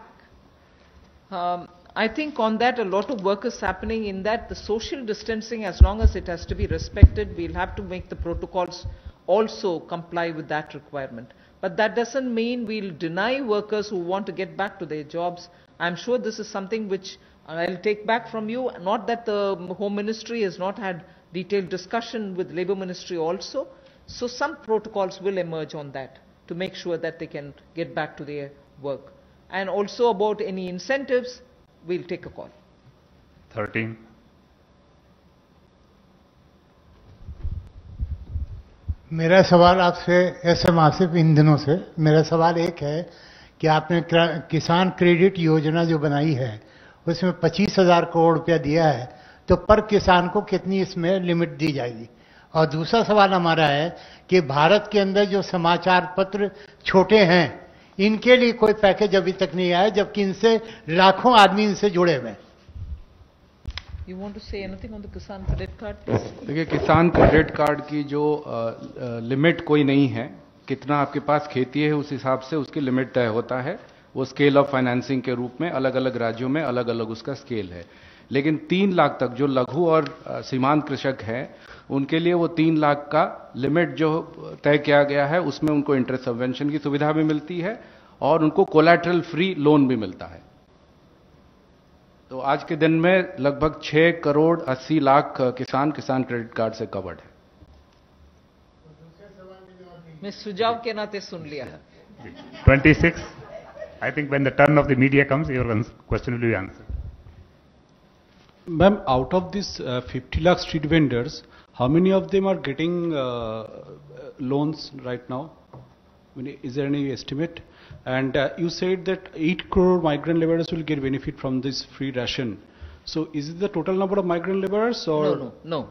I think on that a lot of work is happening, in that the social distancing, as long as it has to be respected, we'll have to make the protocols also comply with that requirement. But that doesn't mean we'll deny workers who want to get back to their jobs. I'm sure this is something which I'll take back from you. Not that the Home Ministry has not had detailed discussion with Labour Ministry also. So some protocols will emerge on that to make sure that they can get back to their work. And also about any incentives, we'll take a call. 13. मेरा सवाल आपसे SM Asif इन दिनों से, मेरा सवाल एक है कि आपने किसान क्रेडिट योजना जो बनाई है उसमें 25,000 करोड़ रुपया दिया है, तो पर किसान को कितनी इसमें लिमिट दी जाएगी? और दूसरा सवाल हमारा है कि भारत के अंदर जो समाचार पत्र छोटे हैं इनके लिए कोई पैकेज अभी तक नहीं आया, जबकि इनसे लाखों आदमी इनसे जुड़े हुए हैं। You want to say anything on the Kisan Credit Card? देखिए, किसान क्रेडिट कार्ड की जो लिमिट कोई नहीं है, कितना आपके पास खेती है उस हिसाब से उसकी लिमिट तय होता है। वो स्केल ऑफ फाइनेंसिंग के रूप में अलग अलग राज्यों में अलग अलग उसका स्केल है, लेकिन 3 लाख तक जो लघु और सीमांत कृषक हैं उनके लिए वो 3 लाख का लिमिट जो तय किया गया है उसमें उनको इंटरेस्ट सबवेंशन की सुविधा भी मिलती है और उनको कोलैटरल फ्री लोन भी मिलता है। तो आज के दिन में लगभग 6 करोड़ 80 लाख किसान क्रेडिट कार्ड से कवर्ड है। मैं सुझाव के नाते सुन लिया है। 26. I think when the turn of the media comes, your question will be answered. Ma'am, out of this 50 lakh street vendors, how many of them are getting loans right now? I mean, is there any estimate? And you said that 8 crore migrant laborers will get benefit from this free ration. So is it the total number of migrant laborers? Or No.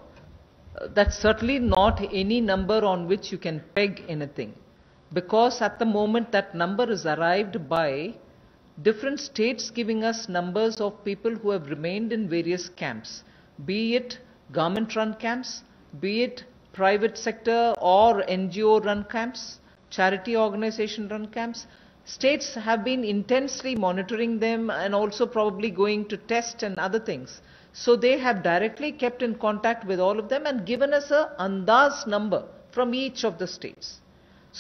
That's certainly not any number on which you can peg anything. Because at the moment that number is arrived by different states giving us numbers of people who have remained in various camps, be it government-run camps, be it private sector or NGO-run camps, charity organization-run camps. States have been intensely monitoring them and also probably going to test and other things. So they have directly kept in contact with all of them and given us an andaz number from each of the states.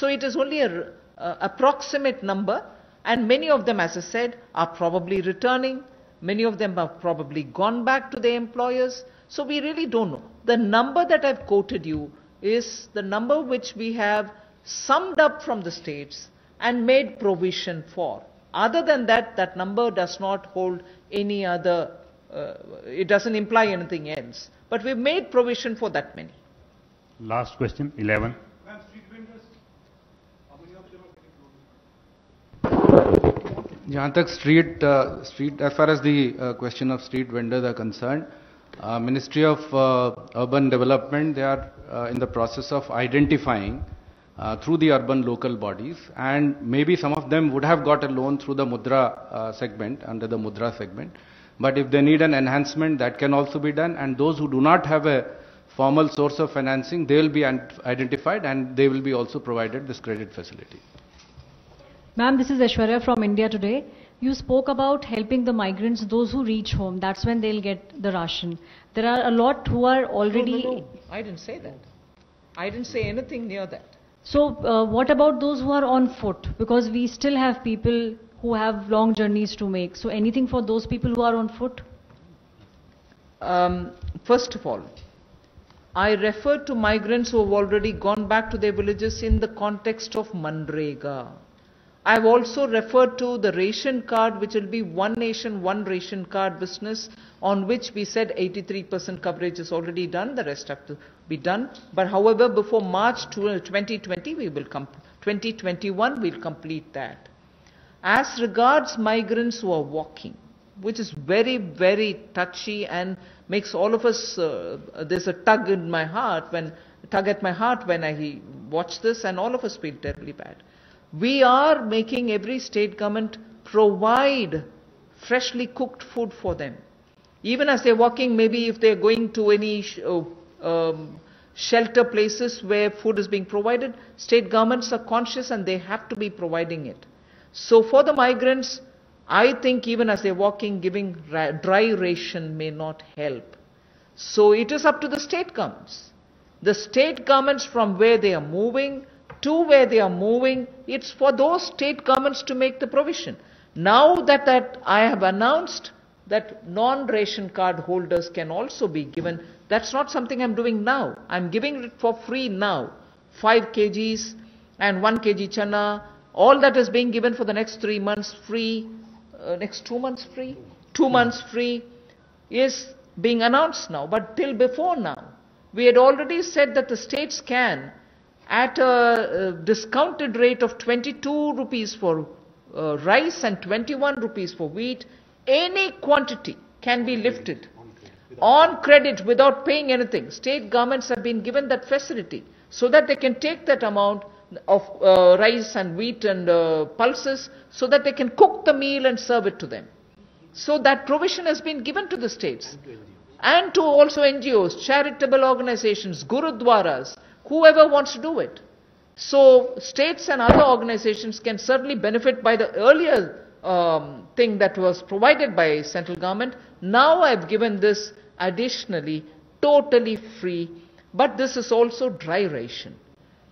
So it is only an approximate number. And many of them, as I said, are probably returning. Many of them have probably gone back to their employers. So we really don't know. The number that I've quoted you is the number which we have summed up from the states and made provision for. Other than that, that number does not hold any other, it doesn't imply anything else. But we've made provision for that many. Last question, 11. Jahan tak street, as far as the question of street vendors are concerned, Ministry of Urban Development, they are in the process of identifying through the urban local bodies, and maybe some of them would have got a loan through the Mudra segment, under the Mudra segment. But if they need an enhancement, that can also be done, and those who do not have a formal source of financing, they will be identified and they will be also provided this credit facility. Ma'am, this is Aishwarya from India Today. You spoke about helping the migrants, those who reach home. That's when they'll get the ration. There are a lot who are already... No. I didn't say that. I didn't say anything near that. So what about those who are on foot? Because we still have people who have long journeys to make. So anything for those people who are on foot? First of all, I refer to migrants who have already gone back to their villages in the context of MANREGA. I have also referred to the ration card, which will be one nation, one ration card business, on which we said 83% coverage is already done, the rest have to be done. But however, before March 2020, 2021, we will complete that. As regards migrants who are walking, which is very, very touchy and makes all of us, there's a tug at my heart when I watch this, and all of us feel terribly bad. We are making every state government provide freshly cooked food for them. Even as they're walking, maybe if they're going to any shelter places where food is being provided, state governments are conscious and they have to be providing it. So for the migrants, I think even as they're walking, giving dry ration may not help. So it is up to the state governments. The state governments from where they are moving to where they are moving, it's for those state governments to make the provision. Now that I have announced that non-ration card holders can also be given, that's not something I'm doing now. I'm giving it for free now. 5 kgs and 1 kg chana, all that is being given for the next 3 months free. Next 2 months free, 2 months free is being announced now. But till before now, we had already said that the states can, at a discounted rate of 22 rupees for rice and 21 rupees for wheat, any quantity can be lifted on credit without paying anything. State governments have been given that facility so that they can take that amount of rice and wheat and pulses so that they can cook the meal and serve it to them. So that provision has been given to the states and to also NGOs, charitable organizations, gurudwaras, whoever wants to do it. So states and other organizations can certainly benefit by the earlier thing that was provided by central government. Now I've given this additionally, totally free, but this is also dry ration.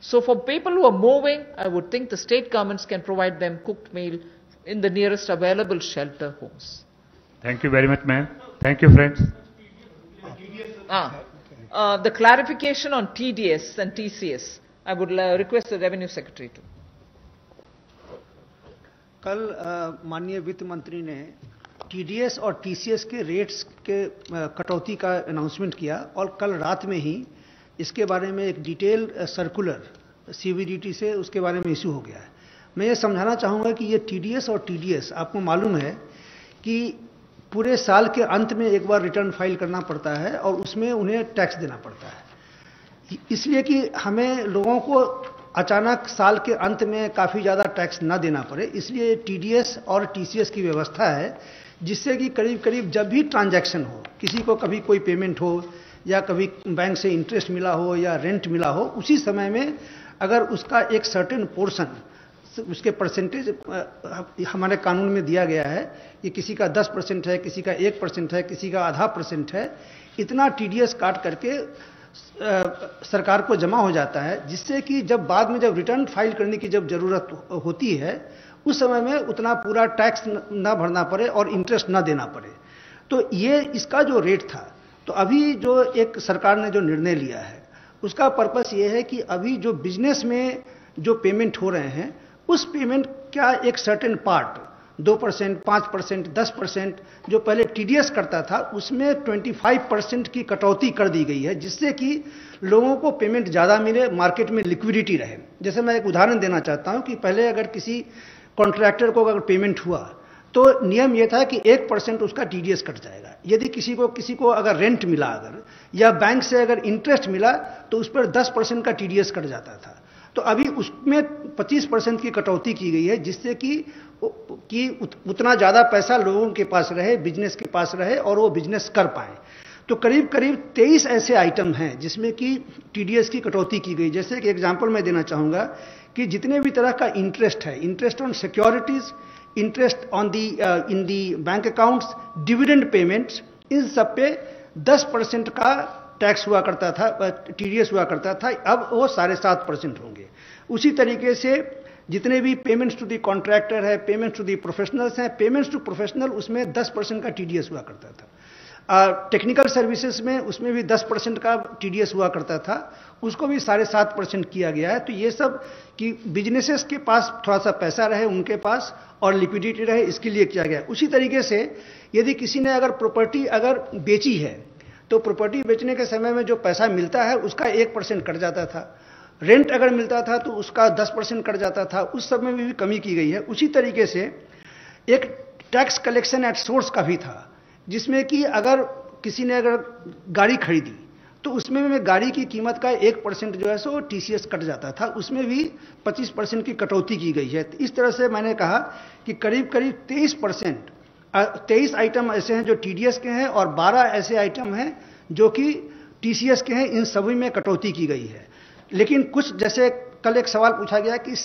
So for people who are moving, I would think the state governments can provide them cooked meal in the nearest available shelter homes. Thank you very much, ma'am. Thank you, friends. The clarification on TDS and TCS, I would request the Revenue Secretary to. कल माननीय वित्त मंत्री ने TDS और TCS के rates के कटौती का अनाउंसमेंट किया और कल रात में ही इसके बारे में एक डिटेल सर्कुलर CBDt से उसके बारे में इशू हो गया है। मैं ये समझाना चाहूँगा कि ये TDS और TDS आपको मालूम है कि पूरे साल के अंत में एक बार रिटर्न फाइल करना पड़ता है और उसमें उन्हें टैक्स देना पड़ता है, इसलिए कि हमें लोगों को अचानक साल के अंत में काफ़ी ज़्यादा टैक्स ना देना पड़े, इसलिए TDS और TCS की व्यवस्था है जिससे कि करीब करीब जब भी ट्रांजैक्शन हो, किसी को कभी कोई पेमेंट हो या कभी बैंक से इंटरेस्ट मिला हो या रेंट मिला हो, उसी समय में अगर उसका एक सर्टेन पोर्शन, उसके परसेंटेज हमारे कानून में दिया गया है कि किसी का 10% है, किसी का 1% है, किसी का आधा % है, इतना TDS काट करके सरकार को जमा हो जाता है, जिससे कि जब बाद में जब रिटर्न फाइल करने की जब ज़रूरत होती है उस समय में उतना पूरा टैक्स ना भरना पड़े और इंटरेस्ट ना देना पड़े। तो ये इसका जो रेट था, तो अभी जो एक सरकार ने जो निर्णय लिया है उसका पर्पस ये है कि अभी जो बिजनेस में जो पेमेंट हो रहे हैं उस पेमेंट का एक सर्टेन पार्ट 2%, 5%, 10% जो पहले TDS करता था उसमें 25% की कटौती कर दी गई है, जिससे कि लोगों को पेमेंट ज़्यादा मिले, मार्केट में लिक्विडिटी रहे। जैसे मैं एक उदाहरण देना चाहता हूं कि पहले अगर किसी कॉन्ट्रैक्टर को अगर पेमेंट हुआ तो नियम यह था कि 1% उसका TDS कट जाएगा। यदि किसी को अगर रेंट मिला, अगर या बैंक से अगर इंटरेस्ट मिला तो उस पर 10% का TDS कट जाता था। तो अभी उसमें 25% की कटौती की गई है, जिससे कि उतना ज़्यादा पैसा लोगों के पास रहे, बिजनेस के पास रहे और वो बिजनेस कर पाएँ। तो करीब करीब 23 ऐसे आइटम हैं जिसमें कि TDS की कटौती की गई। जैसे कि एग्जांपल मैं देना चाहूँगा कि जितने भी तरह का इंटरेस्ट है, interest on securities, interest on the in the bank accounts, dividend payments, इन सब पे 10% का टैक्स हुआ करता था, टीडीएस हुआ करता था, अब वो 7.5% होंगे। उसी तरीके से जितने भी पेमेंट्स टू दी कॉन्ट्रैक्टर है, पेमेंट्स टू दी प्रोफेशनल्स हैं, पेमेंट्स टू प्रोफेशनल उसमें 10% का टीडीएस हुआ करता था। टेक्निकल सर्विसेज में उसमें भी 10% का टीडीएस हुआ करता था, उसको भी 7.5% किया गया है। तो ये सब कि बिजनेसेस के पास थोड़ा सा पैसा रहे उनके पास और लिक्विडिटी रहे, इसके लिए किया गया है। उसी तरीके से यदि किसी ने अगर प्रॉपर्टी अगर बेची है तो प्रॉपर्टी बेचने के समय में जो पैसा मिलता है उसका 1% कट जाता था, रेंट अगर मिलता था तो उसका 10% कट जाता था, उस सब में भी कमी की गई है। उसी तरीके से एक टैक्स कलेक्शन एट सोर्स का भी था, जिसमें कि अगर किसी ने अगर गाड़ी खरीदी तो उसमें भी गाड़ी की कीमत का 1% जो है सो TCS कट जाता था, उसमें भी 25% की कटौती की गई है। इस तरह से मैंने कहा कि करीब करीब 23 आइटम ऐसे हैं जो TDS के हैं और 12 ऐसे आइटम हैं जो कि TCS के हैं, इन सभी में कटौती की गई है। लेकिन कुछ, जैसे कल एक सवाल पूछा गया कि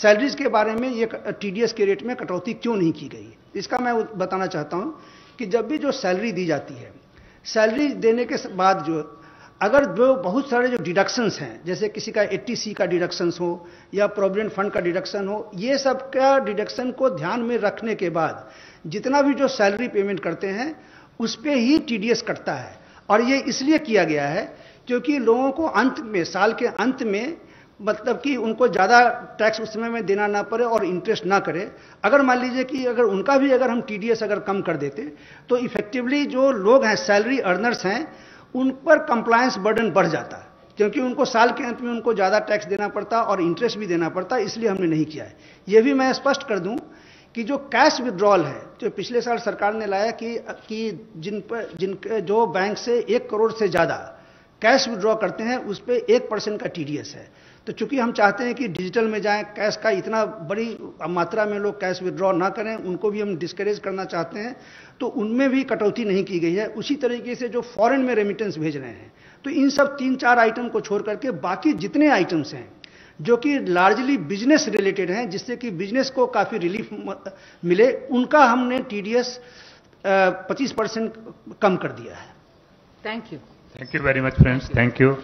सैलरीज के बारे में ये TDS के रेट में कटौती क्यों नहीं की गई, इसका मैं बताना चाहता हूँ कि जब भी जो सैलरी दी जाती है, सैलरी देने के बाद जो अगर जो बहुत सारे जो डिडक्शंस हैं, जैसे किसी का 80C का डिडक्शंस हो या प्रोविडेंट फंड का डिडक्शन हो, ये सब का डिडक्शन को ध्यान में रखने के बाद जितना भी जो सैलरी पेमेंट करते हैं उस पर ही TDS कटता है। और ये इसलिए किया गया है क्योंकि लोगों को अंत में, साल के अंत में, मतलब कि उनको ज़्यादा टैक्स उस समय में देना ना पड़े और इंटरेस्ट ना करे। अगर मान लीजिए कि अगर उनका भी अगर हम TDS अगर कम कर देते तो इफेक्टिवली जो लोग हैं, सैलरी अर्नर्स हैं, उन पर कंप्लायंस बर्डन बढ़ जाता है, क्योंकि उनको साल के अंत में उनको ज़्यादा टैक्स देना पड़ता और इंटरेस्ट भी देना पड़ता, इसलिए हमने नहीं किया है। यह भी मैं स्पष्ट कर दूँ कि जो कैश विड्रॉल है, जो पिछले साल सरकार ने लाया कि जिनके जो बैंक से 1 करोड़ से ज़्यादा कैश विड्रॉ करते हैं उस पर 1% का TDS है। तो चूंकि हम चाहते हैं कि डिजिटल में जाएं, कैश का इतना बड़ी मात्रा में लोग कैश विड्रॉ ना करें, उनको भी हम डिस्करेज करना चाहते हैं, तो उनमें भी कटौती नहीं की गई है। उसी तरीके से जो फॉरेन में रेमिटेंस भेज रहे हैं, तो इन सब 3-4 आइटम को छोड़ करके बाकी जितने आइटम्स हैं जो कि लार्जली बिजनेस रिलेटेड हैं, जिससे कि बिजनेस को काफ़ी रिलीफ मिले, उनका हमने TDS 25% कम कर दिया है। Thank you, thank you very much friends, thank you.